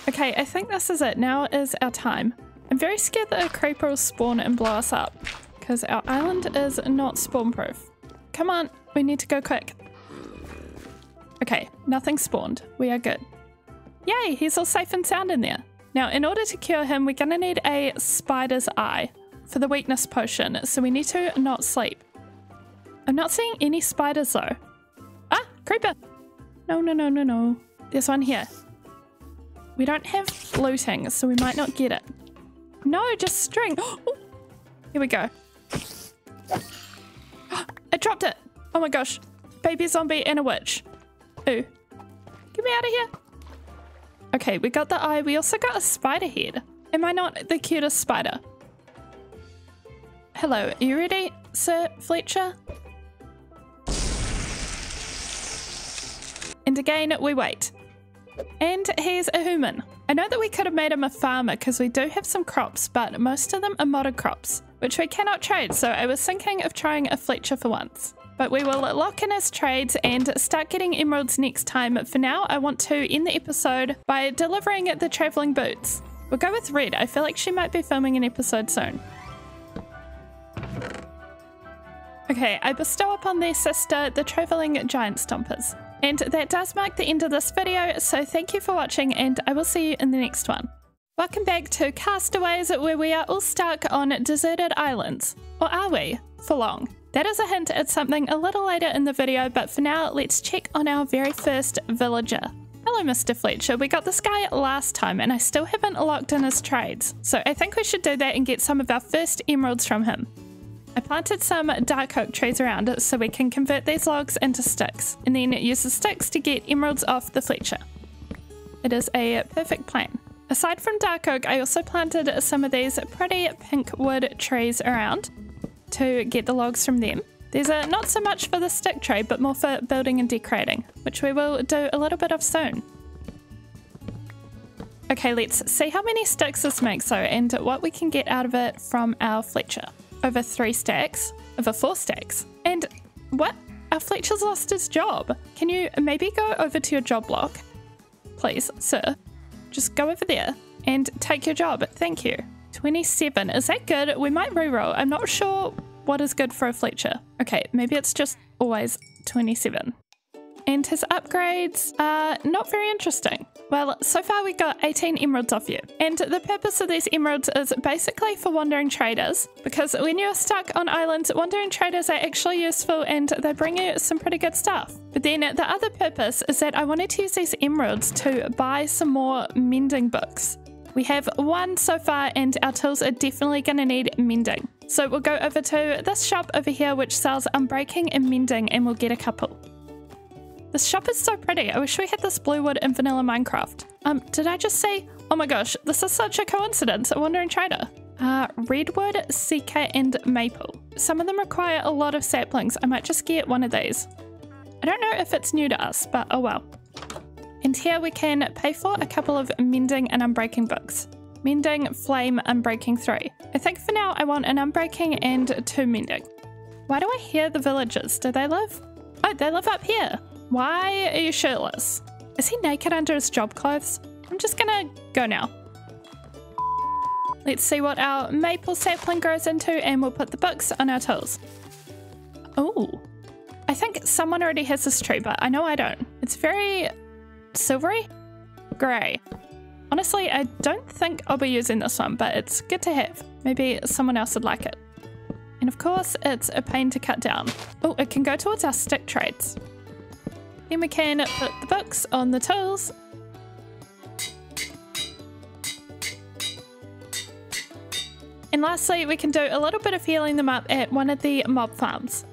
Okay, I think this is it. Now is our time. I'm very scared that a creeper will spawn and blow us up, because our island is not spawn proof. Come on, we need to go quick. Okay, nothing spawned. We are good. Yay, he's all safe and sound in there. Now, in order to cure him, we're going to need a spider's eye for the weakness potion, so we need to not sleep. I'm not seeing any spiders though. Ah, creeper! No, no, no, no, no. There's one here. We don't have looting, so we might not get it. No, just string. Oh, here we go. I dropped it. Oh my gosh. Baby zombie and a witch. Ooh. Get me out of here. Okay, we got the eye. We also got a spider head. Am I not the cutest spider? Hello, are you ready, Sir Fletcher? And again, we wait. And he's a human. I know that we could have made him a farmer because we do have some crops, but most of them are modded crops, which we cannot trade, so I was thinking of trying a Fletcher for once. But we will lock in his trades and start getting emeralds next time. For now, I want to end the episode by delivering the traveling boots. We'll go with Red. I feel like she might be filming an episode soon. Okay, I bestow upon their sister the traveling giant stompers. And that does mark the end of this video, so thank you for watching, and I will see you in the next one. Welcome back to Castaways, where we are all stuck on deserted islands. Or are we? For long. That is a hint at something a little later in the video, but for now, let's check on our very first villager. Hello, Mister Fletcher. We got this guy last time, and I still haven't locked in his trades. So I think we should do that and get some of our first emeralds from him. I planted some dark oak trees around it so we can convert these logs into sticks, and then use the sticks to get emeralds off the Fletcher. It is a perfect plan. Aside from dark oak, I also planted some of these pretty pink wood trees around to get the logs from them. These are not so much for the stick trade, but more for building and decorating, which we will do a little bit of soon. Okay, let's see how many sticks this makes though, and what we can get out of it from our Fletcher. Over three stacks, over four stacks, and what? Our Fletcher's lost his job. Can you maybe go over to your job block? Please, sir, just go over there and take your job. Thank you. twenty-seven, is that good? We might reroll. I'm not sure what is good for a Fletcher. Okay, maybe it's just always twenty-seven. And his upgrades are not very interesting. Well, so far we got eighteen emeralds off you. And the purpose of these emeralds is basically for wandering traders, because when you're stuck on islands, wandering traders are actually useful and they bring you some pretty good stuff. But then the other purpose is that I wanted to use these emeralds to buy some more mending books. We have one so far and our tools are definitely going to need mending. So we'll go over to this shop over here which sells unbreaking and mending, and we'll get a couple. This shop is so pretty. I wish we had this blue wood in vanilla Minecraft. Um, did I just say? Oh my gosh, this is such a coincidence. A wandering trader. Uh, redwood, cedar, and maple. Some of them require a lot of saplings. I might just get one of these. I don't know if it's new to us, but oh well. And here we can pay for a couple of mending and unbreaking books. Mending, flame, unbreaking three. I think for now I want an unbreaking and two mending. Why do I hear the villagers? Do they live? Oh, they live up here. Why are you shirtless? Is he naked under his job clothes? I'm just gonna go now. Let's see what our maple sapling grows into, and we'll put the books on our tools. Oh, I think someone already has this tree, but I know I don't. It's very silvery? Grey. Honestly, I don't think I'll be using this one, but it's good to have. Maybe someone else would like it. And of course, it's a pain to cut down. Oh, it can go towards our stick trades. Then we can put the books on the tools. And lastly, we can do a little bit of healing them up at one of the mob farms.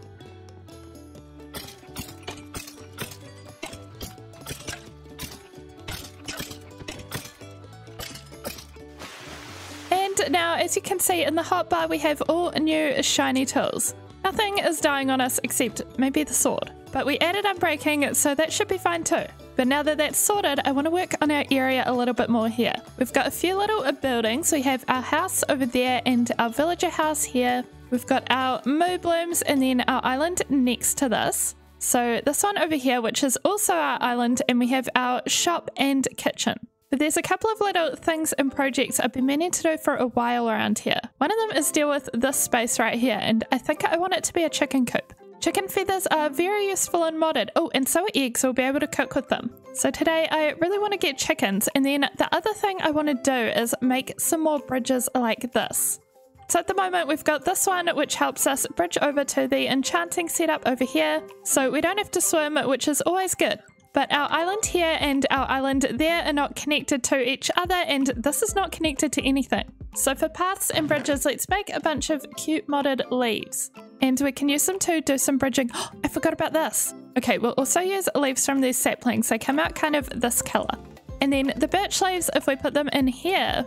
And now, as you can see in the hotbar, we have all new shiny tools. Nothing is dying on us except maybe the sword. But we added unbreaking, so that should be fine too. But now that that's sorted, I want to work on our area a little bit more here. We've got a few little buildings. We have our house over there and our villager house here. We've got our moo blooms and then our island next to this. So this one over here, which is also our island, and we have our shop and kitchen. But there's a couple of little things and projects I've been meaning to do for a while around here. One of them is deal with this space right here, and I think I want it to be a chicken coop. Chicken feathers are very useful and modded. Oh, and so are eggs. We'll be able to cook with them. So today I really want to get chickens. And then the other thing I want to do is make some more bridges like this. So at the moment we've got this one, which helps us bridge over to the enchanting setup over here. So we don't have to swim, which is always good. But our island here and our island there are not connected to each other, and this is not connected to anything. So for paths and bridges, let's make a bunch of cute modded leaves. And we can use them to do some bridging. Oh, I forgot about this. Okay, we'll also use leaves from these saplings. They come out kind of this color. And then the birch leaves, if we put them in here.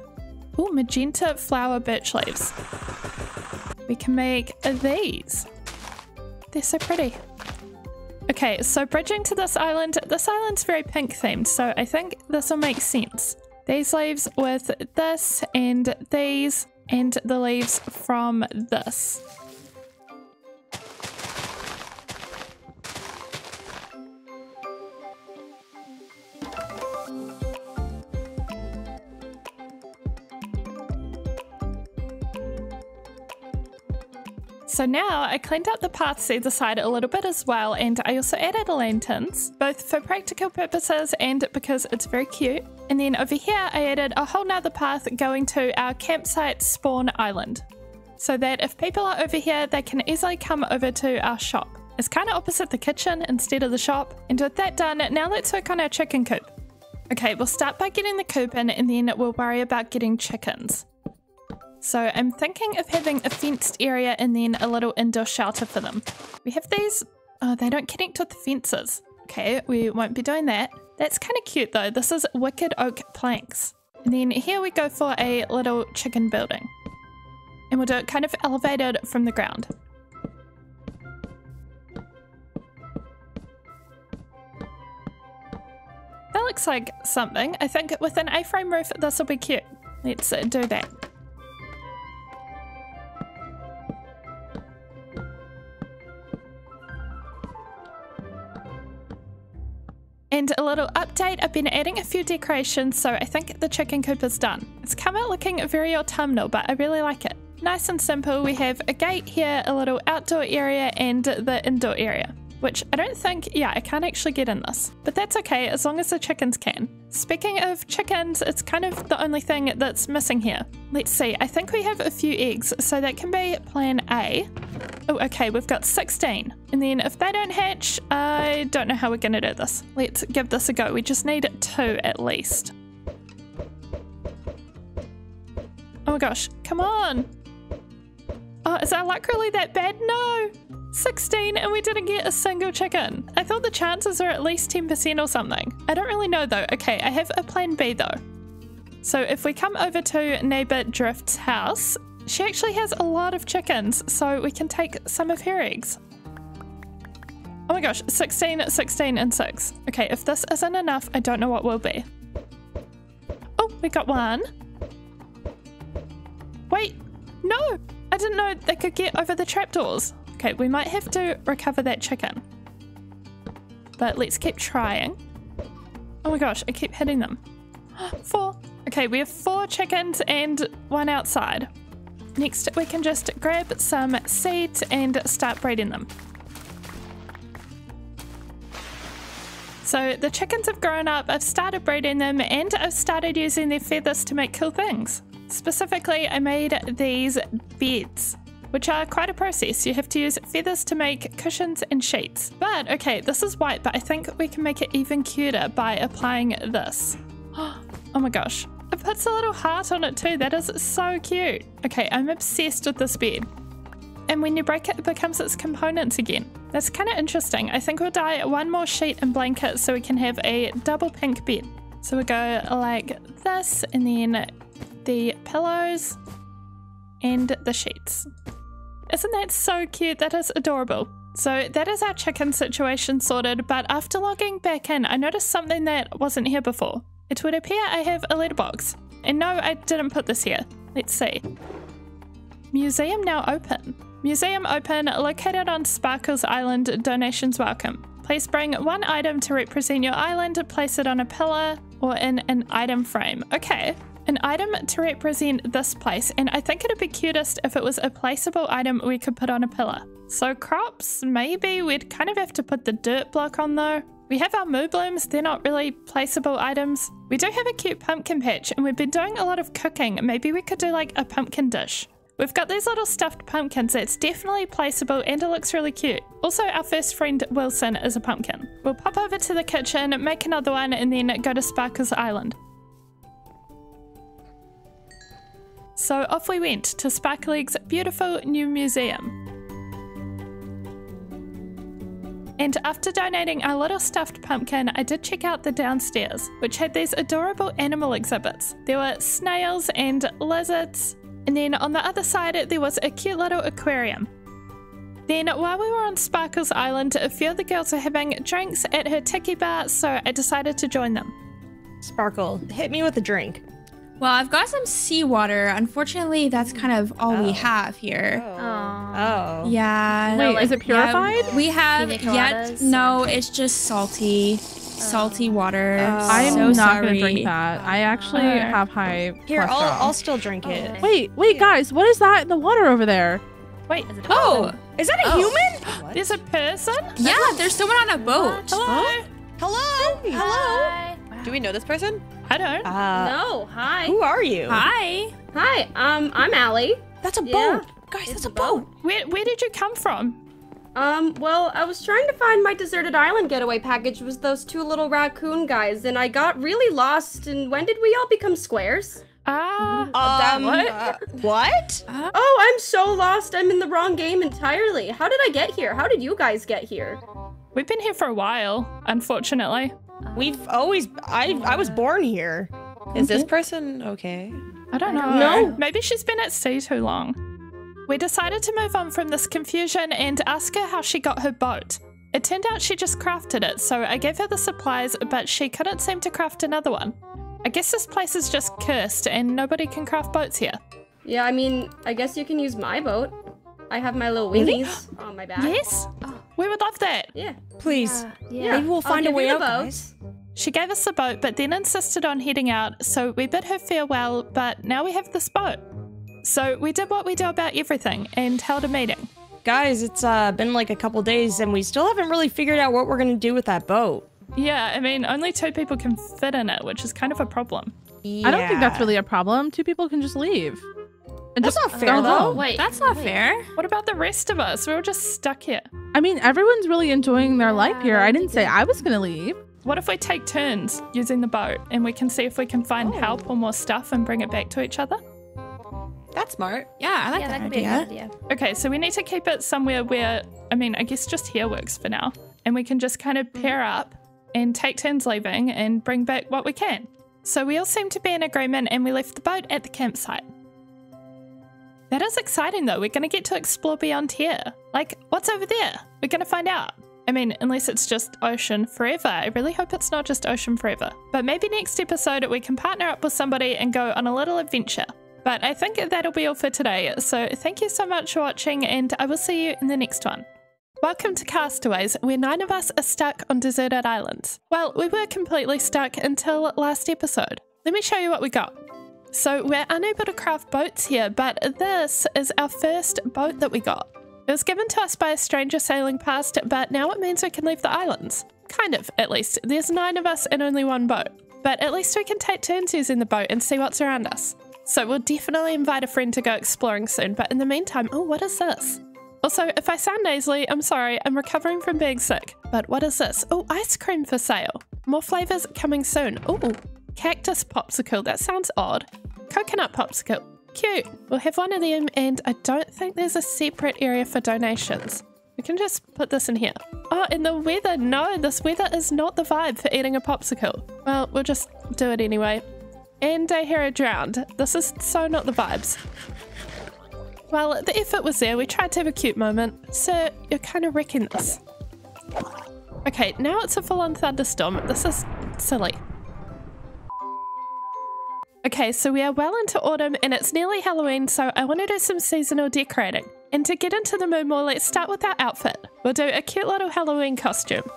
Oh, magenta flower birch leaves. We can make these. They're so pretty. Okay, so bridging to this island. This island's very pink themed, so I think this will make sense. These leaves with this and these and the leaves from this. So now I cleaned up the paths either side a little bit as well, and I also added lanterns, both for practical purposes and because it's very cute. And then over here I added a whole nother path going to our campsite spawn island, so that if people are over here they can easily come over to our shop. It's kind of opposite the kitchen instead of the shop. And with that done, now let's work on our chicken coop. Okay, we'll start by getting the coop in, and then we'll worry about getting chickens. So I'm thinking of having a fenced area and then a little indoor shelter for them. We have these. Oh, they don't connect with the fences. Okay, we won't be doing that. That's kind of cute though. This is wicked oak planks. And then here we go for a little chicken building. And we'll do it kind of elevated from the ground. looks like something. I think with an A-frame roof, this will be cute. Let's uh, do that. And a little update, I've been adding a few decorations, so I think the chicken coop is done. It's come out looking very autumnal, but I really like it. Nice and simple, we have a gate here, a little outdoor area, and the indoor area. Which I don't think, yeah, I can't actually get in this. But that's okay, as long as the chickens can. Speaking of chickens, it's kind of the only thing that's missing here. Let's see, I think we have a few eggs, so that can be plan A. Oh, okay, we've got sixteen. And then if they don't hatch, I don't know how we're gonna do this. Let's give this a go, we just need two at least. Oh my gosh, come on! Oh, is our luck really that bad? No! sixteen and we didn't get a single chicken. I thought the chances are at least ten percent or something. I don't really know though. Okay, I have a plan B though. So if we come over to neighbor Drift's house, she actually has a lot of chickens, so we can take some of her eggs. Oh my gosh, sixteen, sixteen and six. Okay, if this isn't enough, I don't know what will be. Oh, we got one. Wait, no! I didn't know they could get over the trapdoors. Okay, we might have to recover that chicken. But let's keep trying. Oh my gosh, I keep hitting them. Four. Okay, we have four chickens and one outside. Next, we can just grab some seeds and start breeding them. So the chickens have grown up, I've started breeding them, and I've started using their feathers to make cool things. Specifically, I made these beds, which are quite a process. You have to use feathers to make cushions and sheets. But okay, this is white, but I think we can make it even cuter by applying this. Oh my gosh, it puts a little heart on it too. That is so cute. Okay, I'm obsessed with this bed. And when you break it, it becomes its components again. That's kind of interesting. I think we'll dye one more sheet and blanket so we can have a double pink bed. So we'll go like this, and then the pillows and the sheets. Isn't that so cute? That is adorable. So that is our chicken situation sorted, but after logging back in, I noticed something that wasn't here before. It would appear I have a letterbox. And no, I didn't put this here. Let's see. Museum now open. Museum open, located on Sparkle's Island, donations welcome. Please bring one item to represent your island, place it on a pillar or in an item frame. Okay. An item to represent this place, and I think it'd be cutest if it was a placeable item we could put on a pillar. So crops, maybe we'd kind of have to put the dirt block on though. We have our moo blooms, they're not really placeable items. We do have a cute pumpkin patch, and we've been doing a lot of cooking. Maybe we could do like a pumpkin dish. We've got these little stuffed pumpkins, it's definitely placeable and it looks really cute. Also, our first friend Wilson is a pumpkin. We'll pop over to the kitchen, make another one, and then go to Sparkle's Island. So off we went to SparkleEgg's beautiful new museum. And after donating our little stuffed pumpkin, I did check out the downstairs, which had these adorable animal exhibits. There were snails and lizards, and then on the other side there was a cute little aquarium. Then while we were on Sparkle's Island, a few of the girls were having drinks at her tiki bar, so I decided to join them. Sparkle, hit me with a drink. Well, I've got some seawater. Unfortunately, that's kind of all oh. we have here. Oh. oh. Yeah. Wait, like, is it purified? Yeah, we have yet. No, it's just salty. Oh. Salty water. Oh. I'm so not sorry. gonna drink that. I actually oh. have high Here, cholesterol. I'll, I'll still drink it. Oh. Wait, wait, guys. What is that in the water over there? Wait. Is it oh. Is that a oh. human? What? There's a person? Yeah, there's someone on a boat. Hello? Huh? Hello? Hey. Hello? Hi. Do we know this person? I don't. Uh, no. Hi. Who are you? Hi. Hi. Um, I'm Allie. That's a yeah. boat. Guys, it's that's a boat. boat. Where Where did you come from? Um, well, I was trying to find my deserted island getaway package with those two little raccoon guys, and I got really lost, and when did we all become squares? Ah. Uh, um, what? Uh, what? Uh, oh, I'm so lost. I'm in the wrong game entirely. How did I get here? How did you guys get here? We've been here for a while, unfortunately. We've always, I I was born here. Is this person okay? I don't know. No. Maybe she's been at sea too long. We decided to move on from this confusion and ask her how she got her boat. It turned out she just crafted it, so I gave her the supplies, but she couldn't seem to craft another one. I guess this place is just cursed and nobody can craft boats here. Yeah, I mean, I guess you can use my boat. I have my little wingies really? on my back. Yes? Oh. We would love that. Yeah. Please. Uh, yeah. Maybe we'll find I'll a way out, guys. She gave us the boat, but then insisted on heading out, so we bid her farewell, but now we have this boat. So we did what we do about everything and held a meeting. Guys, it's uh, been like a couple days and we still haven't really figured out what we're going to do with that boat. Yeah, I mean, only two people can fit in it, which is kind of a problem. Yeah. I don't think that's really a problem. Two people can just leave. And that's just, not fair, though. Wait, that's not wait. fair. What about the rest of us? We were just stuck here. I mean, everyone's really enjoying their yeah, life here. I didn't say I was going to leave. What if we take turns using the boat and we can see if we can find oh. help or more stuff and bring it back to each other? That's smart. Yeah, I like yeah, that, that could idea. Be a good idea. Okay, so we need to keep it somewhere where, I mean, I guess just here works for now. And we can just kind of pair up and take turns leaving and bring back what we can. So we all seem to be in agreement and we left the boat at the campsite. That is exciting though. We're going to get to explore beyond here. Like, what's over there? We're going to find out. I mean, unless it's just ocean forever. I really hope it's not just ocean forever. But maybe next episode we can partner up with somebody and go on a little adventure. But I think that'll be all for today, so thank you so much for watching and I will see you in the next one. Welcome to Castaways, where nine of us are stuck on deserted islands. Well, we were completely stuck until last episode. Let me show you what we got. So we're unable to craft boats here, but this is our first boat that we got. It was given to us by a stranger sailing past, but now it means we can leave the islands. Kind of, at least. There's nine of us and only one boat. But at least we can take turns using the boat and see what's around us. So we'll definitely invite a friend to go exploring soon, but in the meantime, oh, what is this? Also, if I sound nasally, I'm sorry, I'm recovering from being sick. But what is this? Oh, ice cream for sale. More flavors coming soon. Oh, cactus popsicle, that sounds odd. Coconut popsicle, cute. We'll have one of them and I don't think there's a separate area for donations. We can just put this in here. Oh, and the weather, no, this weather is not the vibe for eating a popsicle. Well, we'll just do it anyway. And I hear a drowned. This is so not the vibes. Well, the effort was there. We tried to have a cute moment. So you're kind of wrecking this. Okay, now it's a full-on thunderstorm. This is silly. Okay, so we are well into autumn and it's nearly Halloween, so I want to do some seasonal decorating. And to get into the mood more, let's start with our outfit. We'll do a cute little Halloween costume.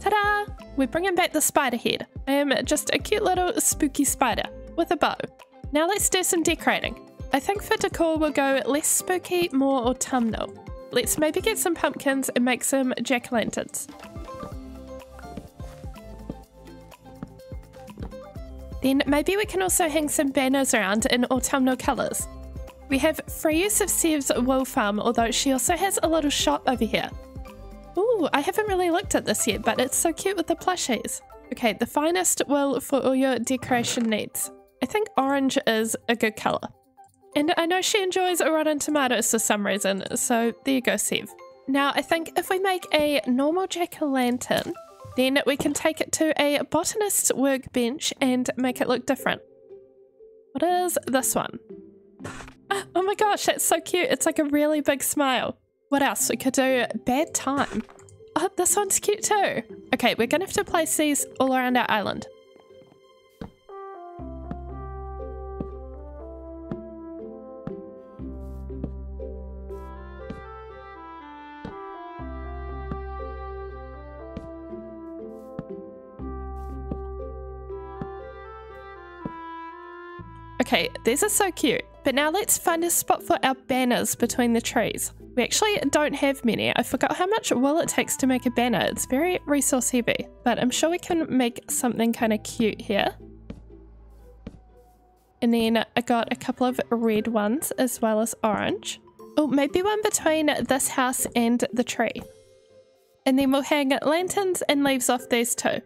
Ta-da! We're bringing back the spider head. I am just a cute little spooky spider with a bow. Now let's do some decorating. I think for decor we'll go less spooky, more autumnal. Let's maybe get some pumpkins and make some jack-o'-lanterns. Then maybe we can also hang some banners around in autumnal colours. We have free use of Sev's wool farm, although she also has a little shop over here. Ooh, I haven't really looked at this yet, but it's so cute with the plushies. Okay, the finest will for all your decoration needs. I think orange is a good colour. And I know she enjoys rotten tomatoes for some reason, so there you go, Sev. Now, I think if we make a normal jack-o'-lantern, then we can take it to a botanist's workbench and make it look different. What is this one? Oh my gosh, that's so cute. It's like a really big smile. What else? We could do bad time. Oh, this one's cute too. Okay, we're gonna have to place these all around our island. Okay, these are so cute. But now let's find a spot for our banners between the trees. We actually don't have many. I forgot how much wool it takes to make a banner. It's very resource heavy, but I'm sure we can make something kind of cute here. And then I got a couple of red ones as well as orange. Oh, maybe one between this house and the tree. And then we'll hang lanterns and leaves off these two.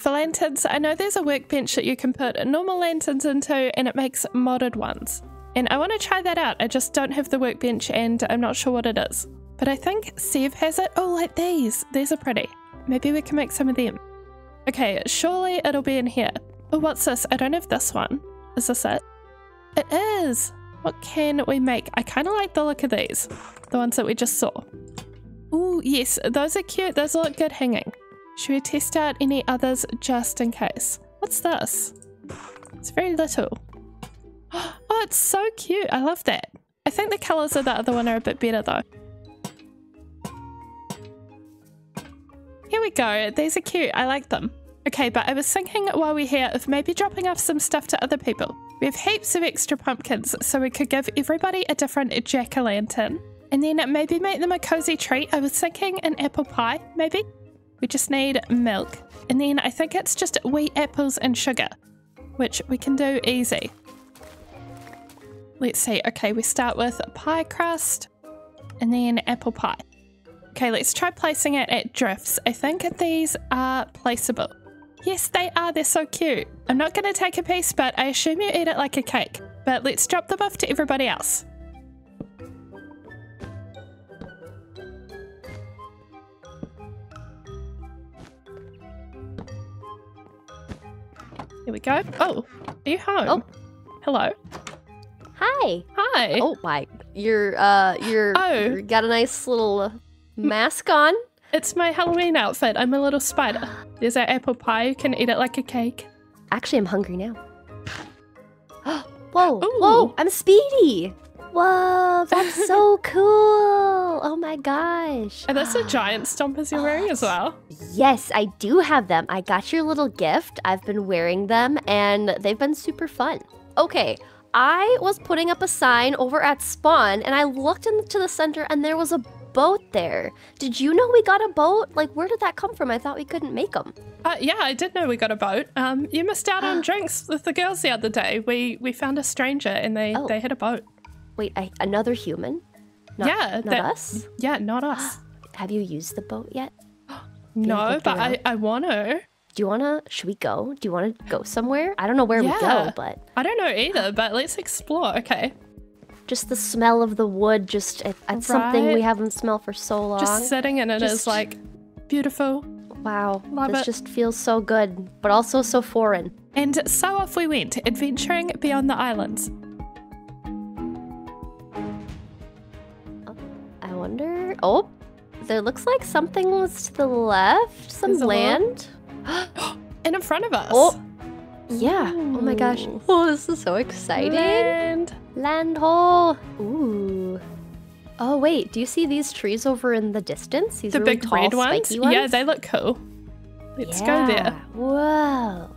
For lanterns, I know there's a workbench that you can put normal lanterns into and it makes modded ones. And I want to try that out. I just don't have the workbench and I'm not sure what it is. But I think Sev has it. Oh, like these. These are pretty. Maybe we can make some of them. Okay, surely it'll be in here. Oh, what's this? I don't have this one. Is this it? It is. What can we make? I kind of like the look of these. The ones that we just saw. Oh yes, those are cute. Those look good hanging. Should we test out any others just in case? What's this? It's very little. Oh, it's so cute. I love that. I think the colours of the other one are a bit better though. Here we go. These are cute. I like them. Okay, but I was thinking while we're here of maybe dropping off some stuff to other people. We have heaps of extra pumpkins, so we could give everybody a different jack-o'-lantern. And then maybe make them a cozy treat. I was thinking an apple pie, maybe? We just need milk. And then I think it's just wheat apples and sugar, which we can do easy. Let's see. Okay, we start with pie crust and then apple pie. Okay, let's try placing it at Drifts. I think these are placeable. Yes, they are. They're so cute. I'm not going to take a piece, but I assume you eat it like a cake. But let's drop them off to everybody else. Here we go. Oh, are you home? Oh. Hello. Hi. Hi. Oh my. You're uh you're oh. You got a nice little mask on. It's my Halloween outfit. I'm a little spider. There's our apple pie. You can eat it like a cake. Actually, I'm hungry now. Whoa. Ooh. Whoa. I'm speedy. Whoa. That's so cool. Oh my gosh. And that's the giant stompers you're wearing as well. Yes, I do have them. I got your little gift. I've been wearing them and they've been super fun. Okay. I was putting up a sign over at spawn and I looked into the center and there was a boat there. Did you know we got a boat? Like, where did that come from? I thought we couldn't make them. Uh, yeah, I did know we got a boat. Um, you missed out on drinks with the girls the other day. We we found a stranger and they, oh. they had a boat. Wait, I, another human? Not, yeah. Not that, us? Yeah, not us. Have you used the boat yet? No, but I, I want to. Do you want to, should we go? Do you want to go somewhere? I don't know where yeah. we go, but. I don't know either, but let's explore, okay. Just the smell of the wood, just it's right. something we haven't smelled for so long. Just sitting in it just, is like beautiful. Wow, Love this it. just feels so good, but also so foreign. And so off we went, adventuring beyond the islands. Oh, I wonder, oh, there looks like something was to the left, some There's land. And in front of us. Oh, yeah. Ooh. Oh my gosh. Oh, this is so exciting. Land. Land hole. Ooh. Oh, wait. Do you see these trees over in the distance? These the really big tall, red ones? ones? Yeah, they look cool. Let's yeah. go there. Whoa.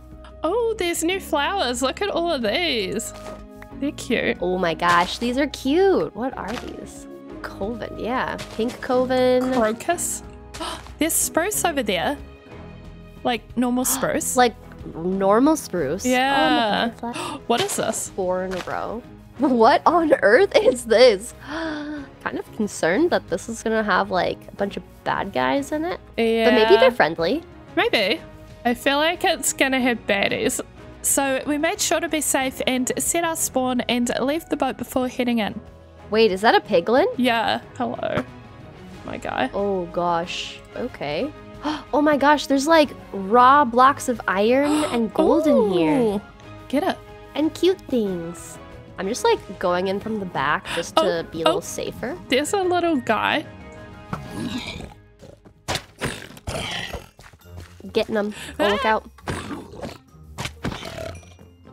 Oh, there's new flowers. Look at all of these. They're cute. Oh my gosh. These are cute. What are these? Coven. Yeah. Pink coven. Crocus. There's spruce over there. Like normal spruce? Like normal spruce? Yeah. Oh, no, what is this? Four in a row. What on earth is this? Kind of concerned that this is going to have like a bunch of bad guys in it. Yeah. But maybe they're friendly. Maybe. I feel like it's going to have baddies. So we made sure to be safe and set our spawn and leave the boat before heading in. Wait, is that a piglin? Yeah. Hello. My guy. Oh gosh. Okay. Oh my gosh, there's like raw blocks of iron and gold Ooh, in here. Get up. And cute things. I'm just like going in from the back just to oh, be a oh, little safer. There's a little guy. Getting him. Oh, look out.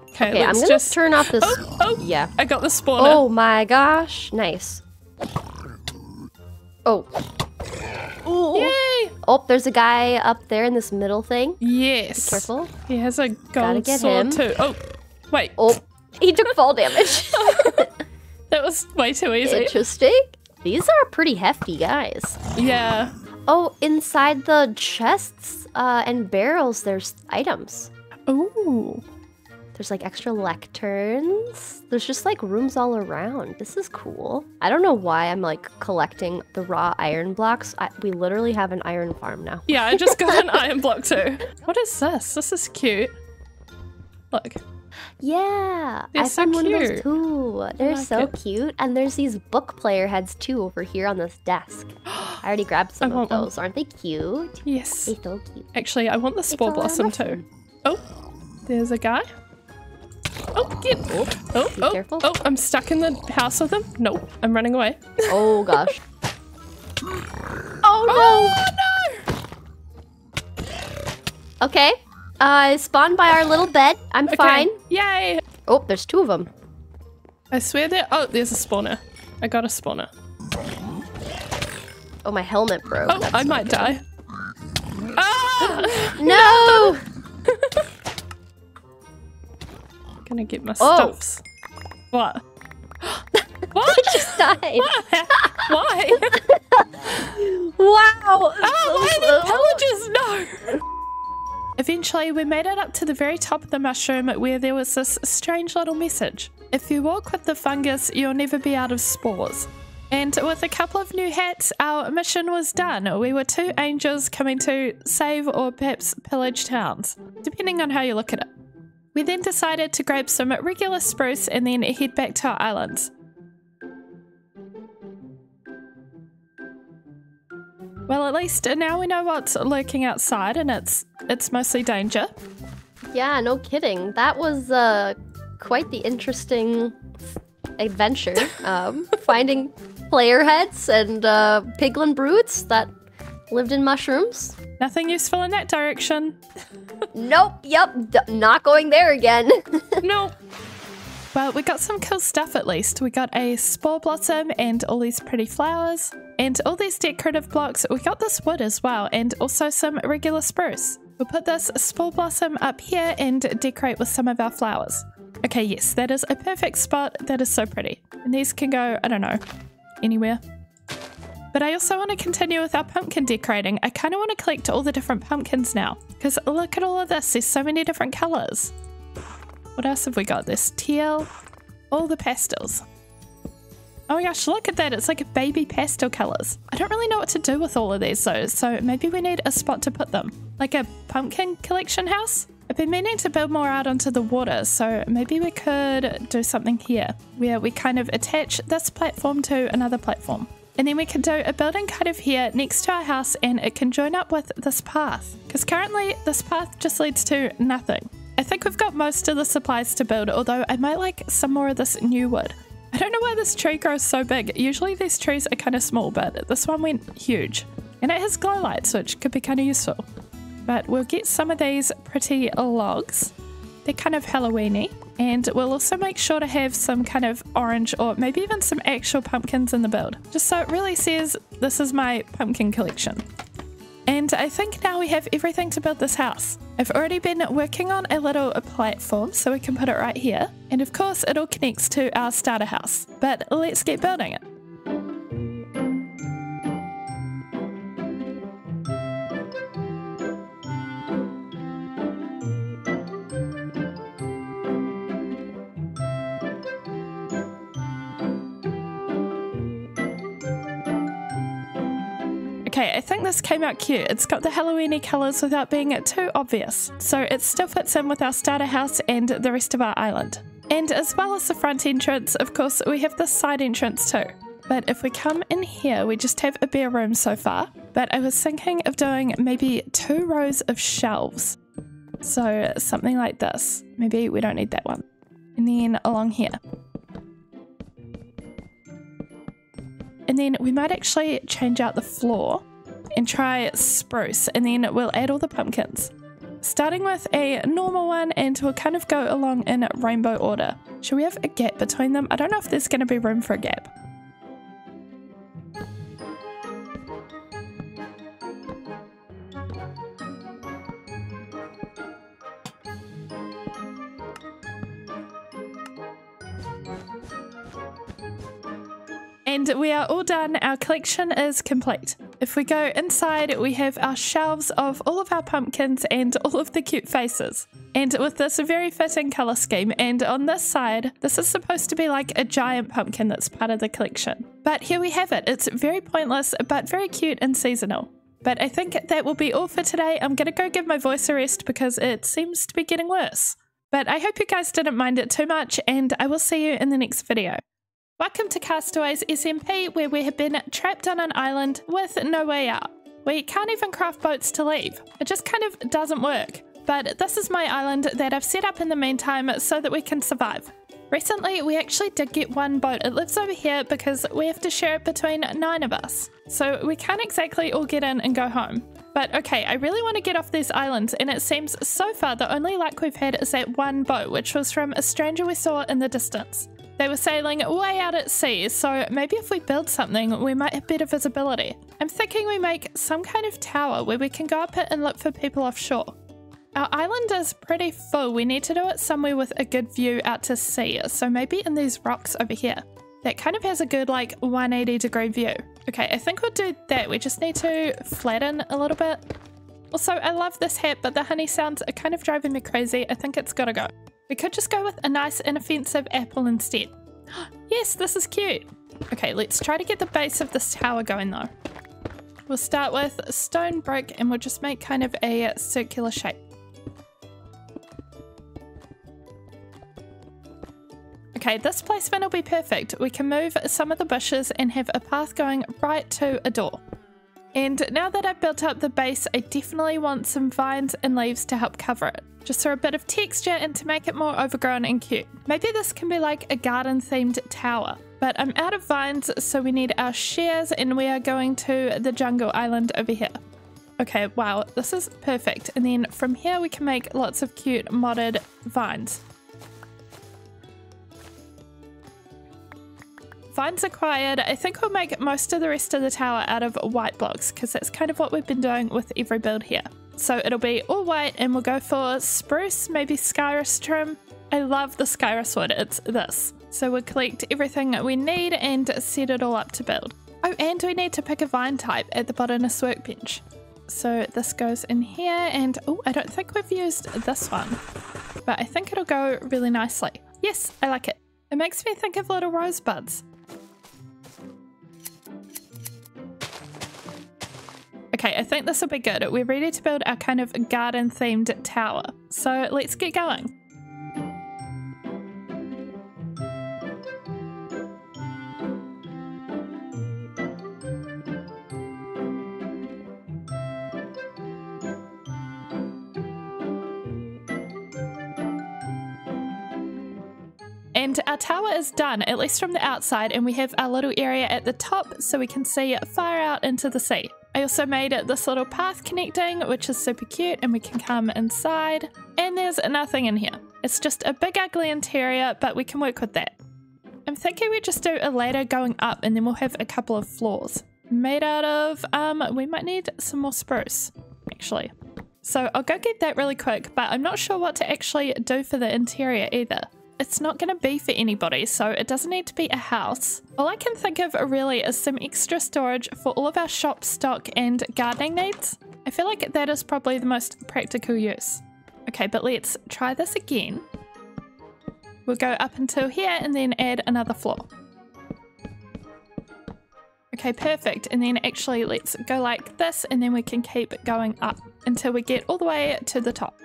Okay, okay I'm going to just turn off this. Oh, oh, yeah. I got the spawner. Oh my gosh. Nice. Oh. Ooh. Yay! Oh, there's a guy up there in this middle thing. Yes. Be careful. He has a gold sword him. too. Oh, wait. Oh, he took fall damage. That was way too easy. Interesting. These are pretty hefty guys. Yeah. Oh, inside the chests uh, and barrels, there's items. Ooh. There's like extra lecterns. There's just like rooms all around. This is cool. I don't know why I'm like collecting the raw iron blocks. I, we literally have an iron farm now. Yeah, I just got an iron block too. What is this? This is cute. Look. Yeah. They're I so found cute. One of those too. They're like so it. cute. And there's these book player heads too over here on this desk. I already grabbed some of those. One. Aren't they cute? Yes. They're so cute. Actually, I want the spore blossom too. Oh, there's a guy. Oh, get, oh, oh, oh, careful. oh, I'm stuck in the house with them. Nope, I'm running away. Oh, gosh. Oh, Oh, no! Okay. Uh, spawned by our little bed. I'm okay. fine. Yay! Oh, there's two of them. I swear there. Oh, there's a spawner. I got a spawner. Oh, my helmet broke. Oh, That's I might good. die. Ah! No! no! Gonna get my oh. stops. What? What? I just died. Why? Wow. Oh, why did pillagers know? Eventually, we made it up to the very top of the mushroom where there was this strange little message. If you walk with the fungus, you'll never be out of spores. And with a couple of new hats, our mission was done. We were two angels coming to save or perhaps pillage towns, depending on how you look at it. We then decided to grab some regular spruce and then head back to our islands. Well, at least now we know what's lurking outside, and it's it's mostly danger. Yeah, no kidding. That was uh, quite the interesting adventure. Um, finding player heads and uh, piglin broods that lived in mushrooms. Nothing useful in that direction. Nope. Yep. D not going there again. Nope. Well, we got some cool stuff at least. We got a spore blossom and all these pretty flowers and all these decorative blocks. We got this wood as well and also some regular spruce. We'll put this spore blossom up here and decorate with some of our flowers. Okay, yes, that is a perfect spot. That is so pretty. And these can go, I don't know, anywhere. But I also want to continue with our pumpkin decorating. I kind of want to collect all the different pumpkins now because look at all of this. There's so many different colors. What else have we got? This teal, all the pastels. Oh my gosh, look at that. It's like baby pastel colors. I don't really know what to do with all of these though, so maybe we need a spot to put them. Like a pumpkin collection house? I've been meaning to build more out onto the water, so maybe we could do something here where we kind of attach this platform to another platform. And then we can do a building kind of here next to our house and it can join up with this path. Because currently this path just leads to nothing. I think we've got most of the supplies to build, although I might like some more of this new wood. I don't know why this tree grows so big. Usually these trees are kind of small, but this one went huge. And it has glow lights, which could be kind of useful. But we'll get some of these pretty logs. They're kind of Halloween-y. And we'll also make sure to have some kind of orange or maybe even some actual pumpkins in the build. Just so it really says, this is my pumpkin collection. And I think now we have everything to build this house. I've already been working on a little platform so we can put it right here. And of course it all connects to our starter house. But let's get building it. Okay, I think this came out cute. It's got the Halloween-y colours without being too obvious. So it still fits in with our starter house and the rest of our island. And as well as the front entrance, of course, we have the side entrance too. But if we come in here, we just have a bare room so far. But I was thinking of doing maybe two rows of shelves. So something like this. Maybe we don't need that one. And then along here. And then we might actually change out the floor and try spruce, and then we'll add all the pumpkins. Starting with a normal one, and we'll kind of go along in rainbow order. Should we have a gap between them? I don't know if there's going to be room for a gap. And we are all done. Our collection is complete. If we go inside, we have our shelves of all of our pumpkins and all of the cute faces. And with this very fitting colour scheme, and on this side, this is supposed to be like a giant pumpkin that's part of the collection. But here we have it. It's very pointless, but very cute and seasonal. But I think that will be all for today. I'm going to go give my voice a rest because it seems to be getting worse. But I hope you guys didn't mind it too much, and I will see you in the next video. Welcome to Castaways S M P, where we have been trapped on an island with no way out. We can't even craft boats to leave. It just kind of doesn't work. But this is my island that I've set up in the meantime so that we can survive. Recently, we actually did get one boat. It lives over here because we have to share it between nine of us. So we can't exactly all get in and go home. But okay, I really want to get off these islands, and it seems so far the only luck we've had is that one boat, which was from a stranger we saw in the distance. They were sailing way out at sea, so maybe if we build something, we might have better visibility. I'm thinking we make some kind of tower where we can go up it and look for people offshore. Our island is pretty full. We need to do it somewhere with a good view out to sea, so maybe in these rocks over here. That kind of has a good like one hundred eighty degree view. Okay, I think we'll do that. We just need to flatten a little bit. Also, I love this hat, but the honey sounds are kind of driving me crazy. I think it's gotta go. We could just go with a nice inoffensive apple instead. Yes, this is cute. Okay, let's try to get the base of this tower going though. We'll start with stone brick and we'll just make kind of a circular shape. Okay, this placement will be perfect. We can move some of the bushes and have a path going right to a door. And now that I've built up the base, I definitely want some vines and leaves to help cover it, just for a bit of texture and to make it more overgrown and cute. Maybe this can be like a garden themed tower, but I'm out of vines, so we need our shears and we are going to the jungle island over here. Okay, wow, this is perfect. And then from here we can make lots of cute modded vines. Vines acquired. I think we'll make most of the rest of the tower out of white blocks because that's kind of what we've been doing with every build here. So it'll be all white and we'll go for spruce, maybe Skyrus trim. I love the Skyrus wood, it's this. So we'll collect everything we need and set it all up to build. Oh, and we need to pick a vine type at the botanist workbench. So this goes in here and oh, I don't think we've used this one, but I think it'll go really nicely. Yes, I like it. It makes me think of little rosebuds. Okay, I think this will be good. We're ready to build our kind of garden themed tower. So let's get going. And our tower is done, at least from the outside, and we have our little area at the top so we can see far out into the sea. I also made this little path connecting, which is super cute, and we can come inside. And there's nothing in here. It's just a big ugly interior, but we can work with that. I'm thinking we just do a ladder going up and then we'll have a couple of floors. Made out of, um, we might need some more spruce, actually. So I'll go get that really quick, but I'm not sure what to actually do for the interior either. It's not going to be for anybody, so it doesn't need to be a house. All I can think of really is some extra storage for all of our shop stock and gardening needs. I feel like that is probably the most practical use. Okay, but let's try this again. We'll go up until here and then add another floor. Okay, perfect. And then actually let's go like this and then we can keep going up until we get all the way to the top.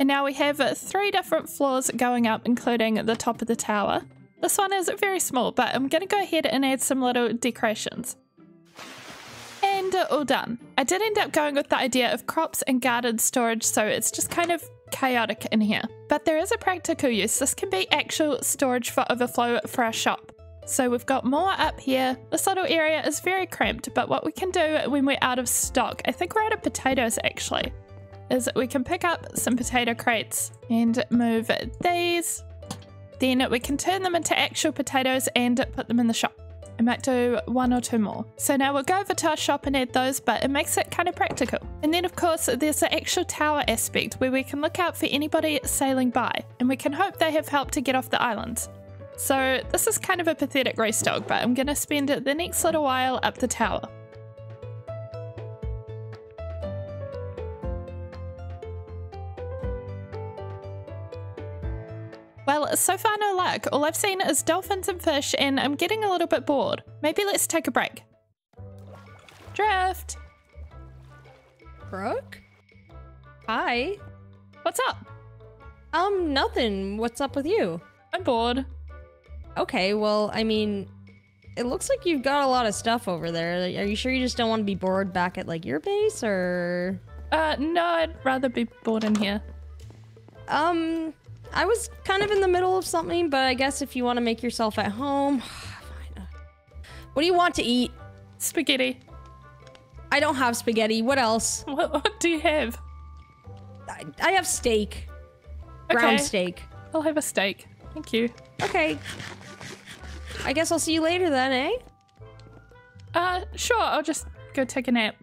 And now we have three different floors going up, including the top of the tower. This one is very small, but I'm going to go ahead and add some little decorations. And all done. I did end up going with the idea of crops and garden storage, so it's just kind of chaotic in here. But there is a practical use. This can be actual storage for overflow for our shop. So we've got more up here. This little area is very cramped, but what we can do when we're out of stock, I think we're out of potatoes actually, is we can pick up some potato crates and move these. Then we can turn them into actual potatoes and put them in the shop. I might do one or two more. So now we'll go over to our shop and add those, but it makes it kind of practical. And then of course there's the actual tower aspect where we can look out for anybody sailing by and we can hope they have helped to get off the island. So this is kind of a pathetic restock, but I'm gonna spend the next little while up the tower. Well, so far no luck. All I've seen is dolphins and fish and I'm getting a little bit bored. Maybe let's take a break. Drift! Brooke? Hi. What's up? Um, nothing. What's up with you? I'm bored. Okay, well, I mean, it looks like you've got a lot of stuff over there. Are you sure you just don't want to be bored back at, like, your base, or...? Uh, no, I'd rather be bored in here. Um... I was kind of in the middle of something, but I guess if you want to make yourself at home, fine. What do you want to eat? Spaghetti. I don't have spaghetti. What else? What, what do you have? I, I have steak. Okay. Ground steak. I'll have a steak. Thank you. Okay. I guess I'll see you later then, eh? Uh, sure. I'll just go take a nap.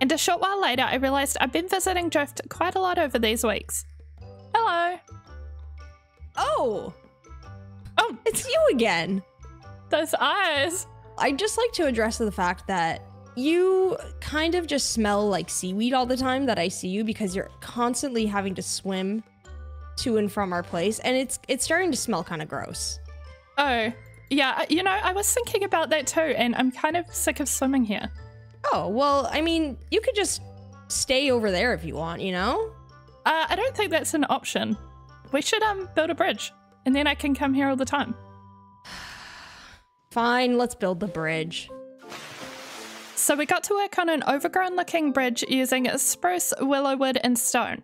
And a short while later, I realized I've been visiting Drift quite a lot over these weeks. Hello. Oh. Oh, it's you again. Those eyes. I'd just like to address the fact that you kind of just smell like seaweed all the time that I see you, because you're constantly having to swim to and from our place, and it's it's starting to smell kind of gross. Oh, yeah. You know, I was thinking about that too, and I'm kind of sick of swimming here. Oh, well, I mean, you could just stay over there if you want, you know? Uh, I don't think that's an option. We should um build a bridge, and then I can come here all the time. Fine, let's build the bridge. So we got to work on an overgrown-looking bridge using spruce, willow wood, and stone.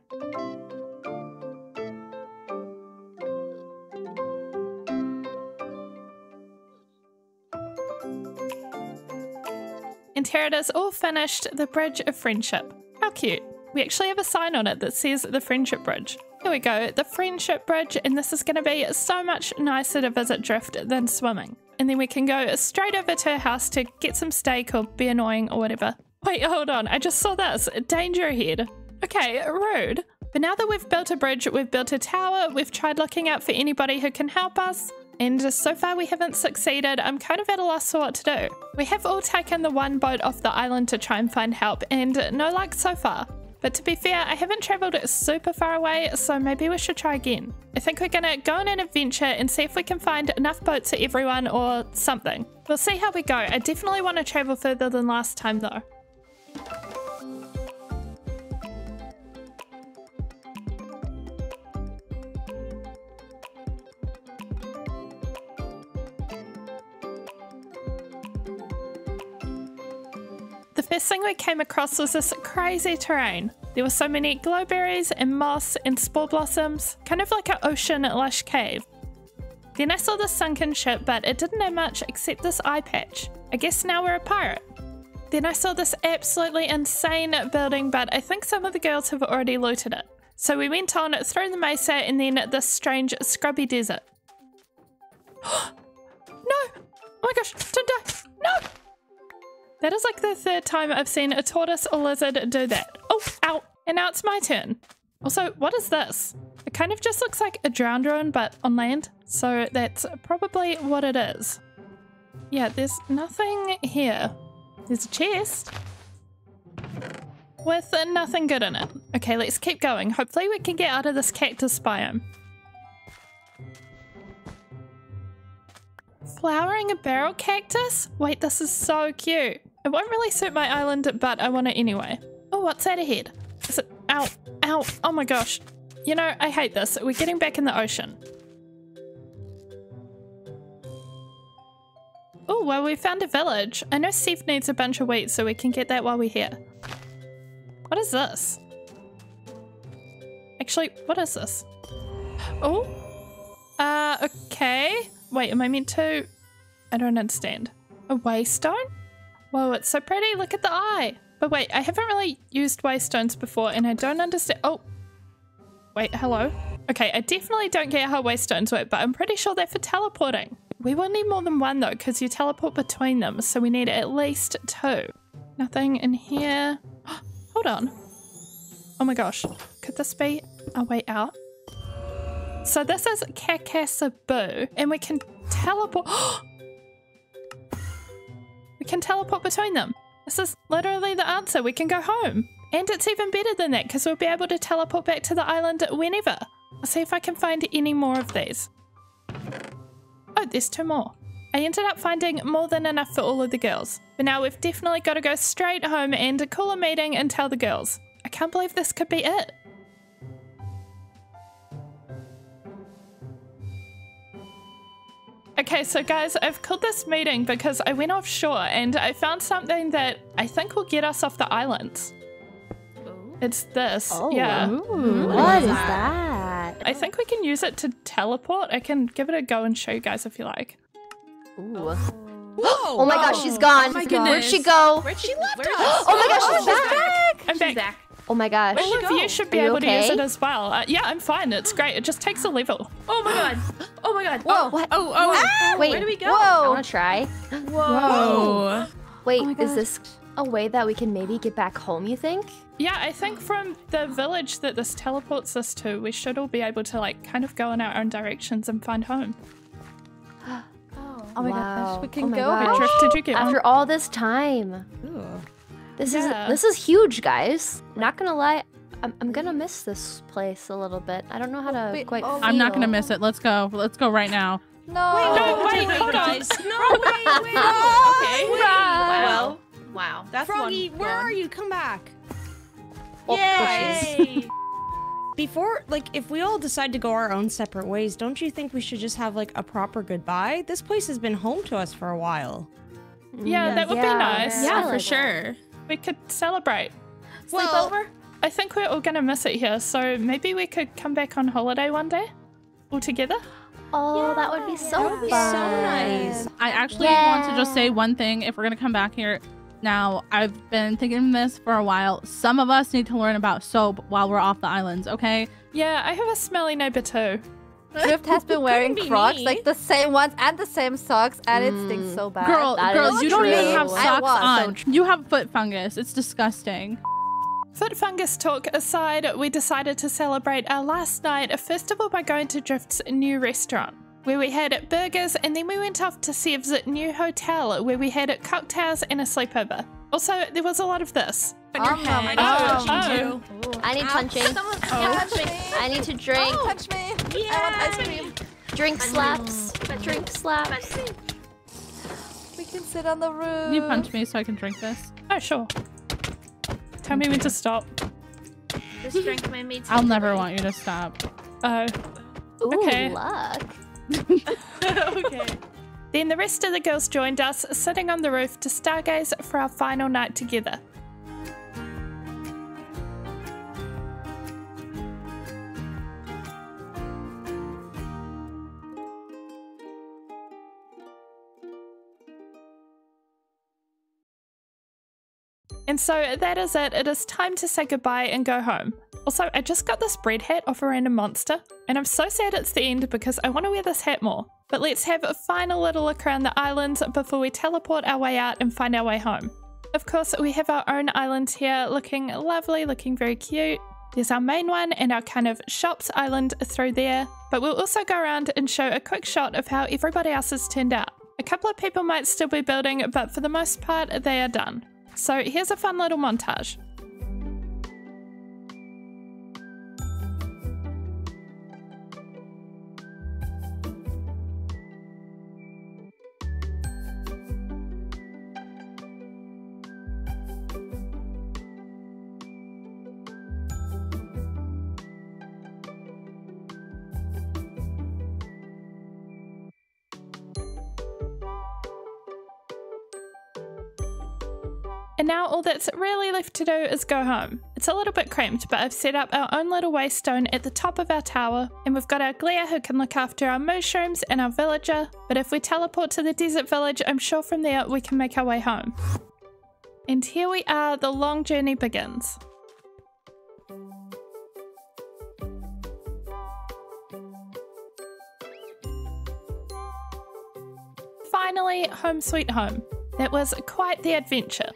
And here it is, all finished, the Bridge of Friendship. How cute. We actually have a sign on it that says the Friendship Bridge. Here we go, the Friendship Bridge, and this is going to be so much nicer to visit Drift than swimming. And then we can go straight over to her house to get some steak or be annoying or whatever. Wait, hold on, I just saw this. Danger ahead. Okay, rude. But now that we've built a bridge, we've built a tower, we've tried looking out for anybody who can help us. And so far we haven't succeeded. I'm kind of at a loss for what to do. We have all taken the one boat off the island to try and find help, and no luck so far. But to be fair, I haven't travelled super far away, so maybe we should try again. I think we're gonna go on an adventure and see if we can find enough boats for everyone or something. We'll see how we go. I definitely want to travel further than last time though. The first thing we came across was this crazy terrain. There were so many glowberries and moss and spore blossoms, kind of like an ocean lush cave. Then I saw this sunken ship, but it didn't have much except this eye patch. I guess now we're a pirate. Then I saw this absolutely insane building, but I think some of the girls have already looted it. So we went on through the mesa and then this strange scrubby desert. No! Oh my gosh! Don't die! No! That is like the third time I've seen a tortoise or lizard do that. Oh, ow. And now it's my turn. Also, what is this? It kind of just looks like a drowned ruin, but on land. So that's probably what it is. Yeah, there's nothing here. There's a chest with nothing good in it. Okay, let's keep going. Hopefully we can get out of this cactus biome. Flowering a barrel cactus? Wait, this is so cute. It won't really suit my island, but I want it anyway. Oh, what's that ahead? Is it... Ow. Ow. Oh my gosh. You know, I hate this. We're getting back in the ocean. Oh, well, we found a village. I know Sev needs a bunch of wheat, so we can get that while we're here. What is this? Actually, what is this? Oh. Uh, okay. Wait, am I meant to... I don't understand. A waystone? Whoa, it's so pretty. Look at the eye. But wait, I haven't really used waystones before and I don't understand... Oh. Wait, hello? Okay, I definitely don't get how waystones work, but I'm pretty sure they're for teleporting. We will need more than one though, because you teleport between them. So we need at least two. Nothing in here. Hold on. Oh my gosh. Could this be a way out? So this is Kakasa Boo, and we can teleport. We can teleport between them. This is literally the answer. We can go home. And it's even better than that because we'll be able to teleport back to the island whenever. I'll see if I can find any more of these. Oh, there's two more. I ended up finding more than enough for all of the girls. But now we've definitely got to go straight home and call a meeting and tell the girls. I can't believe this could be it. Okay, so guys, I've called this meeting because I went offshore and I found something that I think will get us off the islands. It's this. Oh, yeah. Ooh, what is that? I think we can use it to teleport. I can give it a go and show you guys if you like. Ooh. Oh. Whoa, oh my whoa. gosh, she's gone. Oh my goodness. Where'd she go? Where'd she left us? Oh my gosh, she's, oh, back. she's back. I'm back. She's back. Oh my gosh. All of you should be able okay? to use it as well. Uh, yeah, I'm fine. It's great. It just takes a level. Oh my god. Oh my god. Whoa. Oh, what? Oh, oh. Ah, wait, where do we go? Whoa. I want to try. Whoa. Whoa. Wait, oh is this a way that we can maybe get back home, you think? Yeah, I think from the village that this teleports us to, we should all be able to like kind of go in our own directions and find home. Oh my wow. gosh, we can oh go. Gosh. Drift, did you get After one? all this time. Ooh. This yeah. is this is huge, guys. Not gonna lie, I'm, I'm gonna miss this place a little bit. I don't know how to wait, quite oh, I'm not gonna miss it. Let's go. Let's go right now. No. Wait, no, wait, wait hold on. No, wait, wait. No. Okay. Wait. Wow. Wow. That's Froggy, one, where yeah. are you? Come back. Oh, Yay. Before, like, if we all decide to go our own separate ways, don't you think we should just have, like, a proper goodbye? This place has been home to us for a while. Yeah, yeah that would yeah, be nice. Yeah, yeah for sure. We could celebrate. Well, Sleepover? I think we're all going to miss it here, so maybe we could come back on holiday one day? All together? Oh, yeah, that would be so that would be fun. so nice. I actually yeah. want to just say one thing. If we're going to come back here... Now, I've been thinking this for a while. Some of us need to learn about soap while we're off the islands, okay? Yeah, I have a smelly neighbor too. Drift has been wearing be Crocs, me. like the same ones and the same socks, and mm. it stinks so bad. Girl, that girl, you don't even have socks on. So you have foot fungus. It's disgusting. Foot fungus talk aside, we decided to celebrate our last night of festival by going to Drift's new restaurant, where we had burgers, and then we went off to Sev's new hotel where we had cocktails and a sleepover. Also, there was a lot of this. Okay. Oh, I, oh, oh. Too. I need punching. Oh. Oh. I need to drink. Oh. Touch me. Yeah. I want ice cream. Drink slaps. Drink slaps. We can sit on the roof. Can you punch me so I can drink this? Oh, sure. Tell me when to stop. This drink made me I'll never away. want you to stop. Oh. Ooh, okay. luck. Okay. Then the rest of the girls joined us, sitting on the roof to stargaze for our final night together. And so that is it. It is time to say goodbye and go home. Also, I just got this bread hat off a random monster, and I'm so sad it's the end because I want to wear this hat more. But let's have a final little look around the islands before we teleport our way out and find our way home. Of course, we have our own island here, looking lovely, looking very cute. There's our main one and our kind of shops island through there, but we'll also go around and show a quick shot of how everybody else has turned out. A couple of people might still be building, but for the most part, they are done. So here's a fun little montage. And now all that's really left to do is go home. It's a little bit cramped, but I've set up our own little waystone at the top of our tower, and we've got our Glare who can look after our mushrooms and our villager, but if we teleport to the desert village, I'm sure from there we can make our way home. And here we are, the long journey begins. Finally, home sweet home. That was quite the adventure.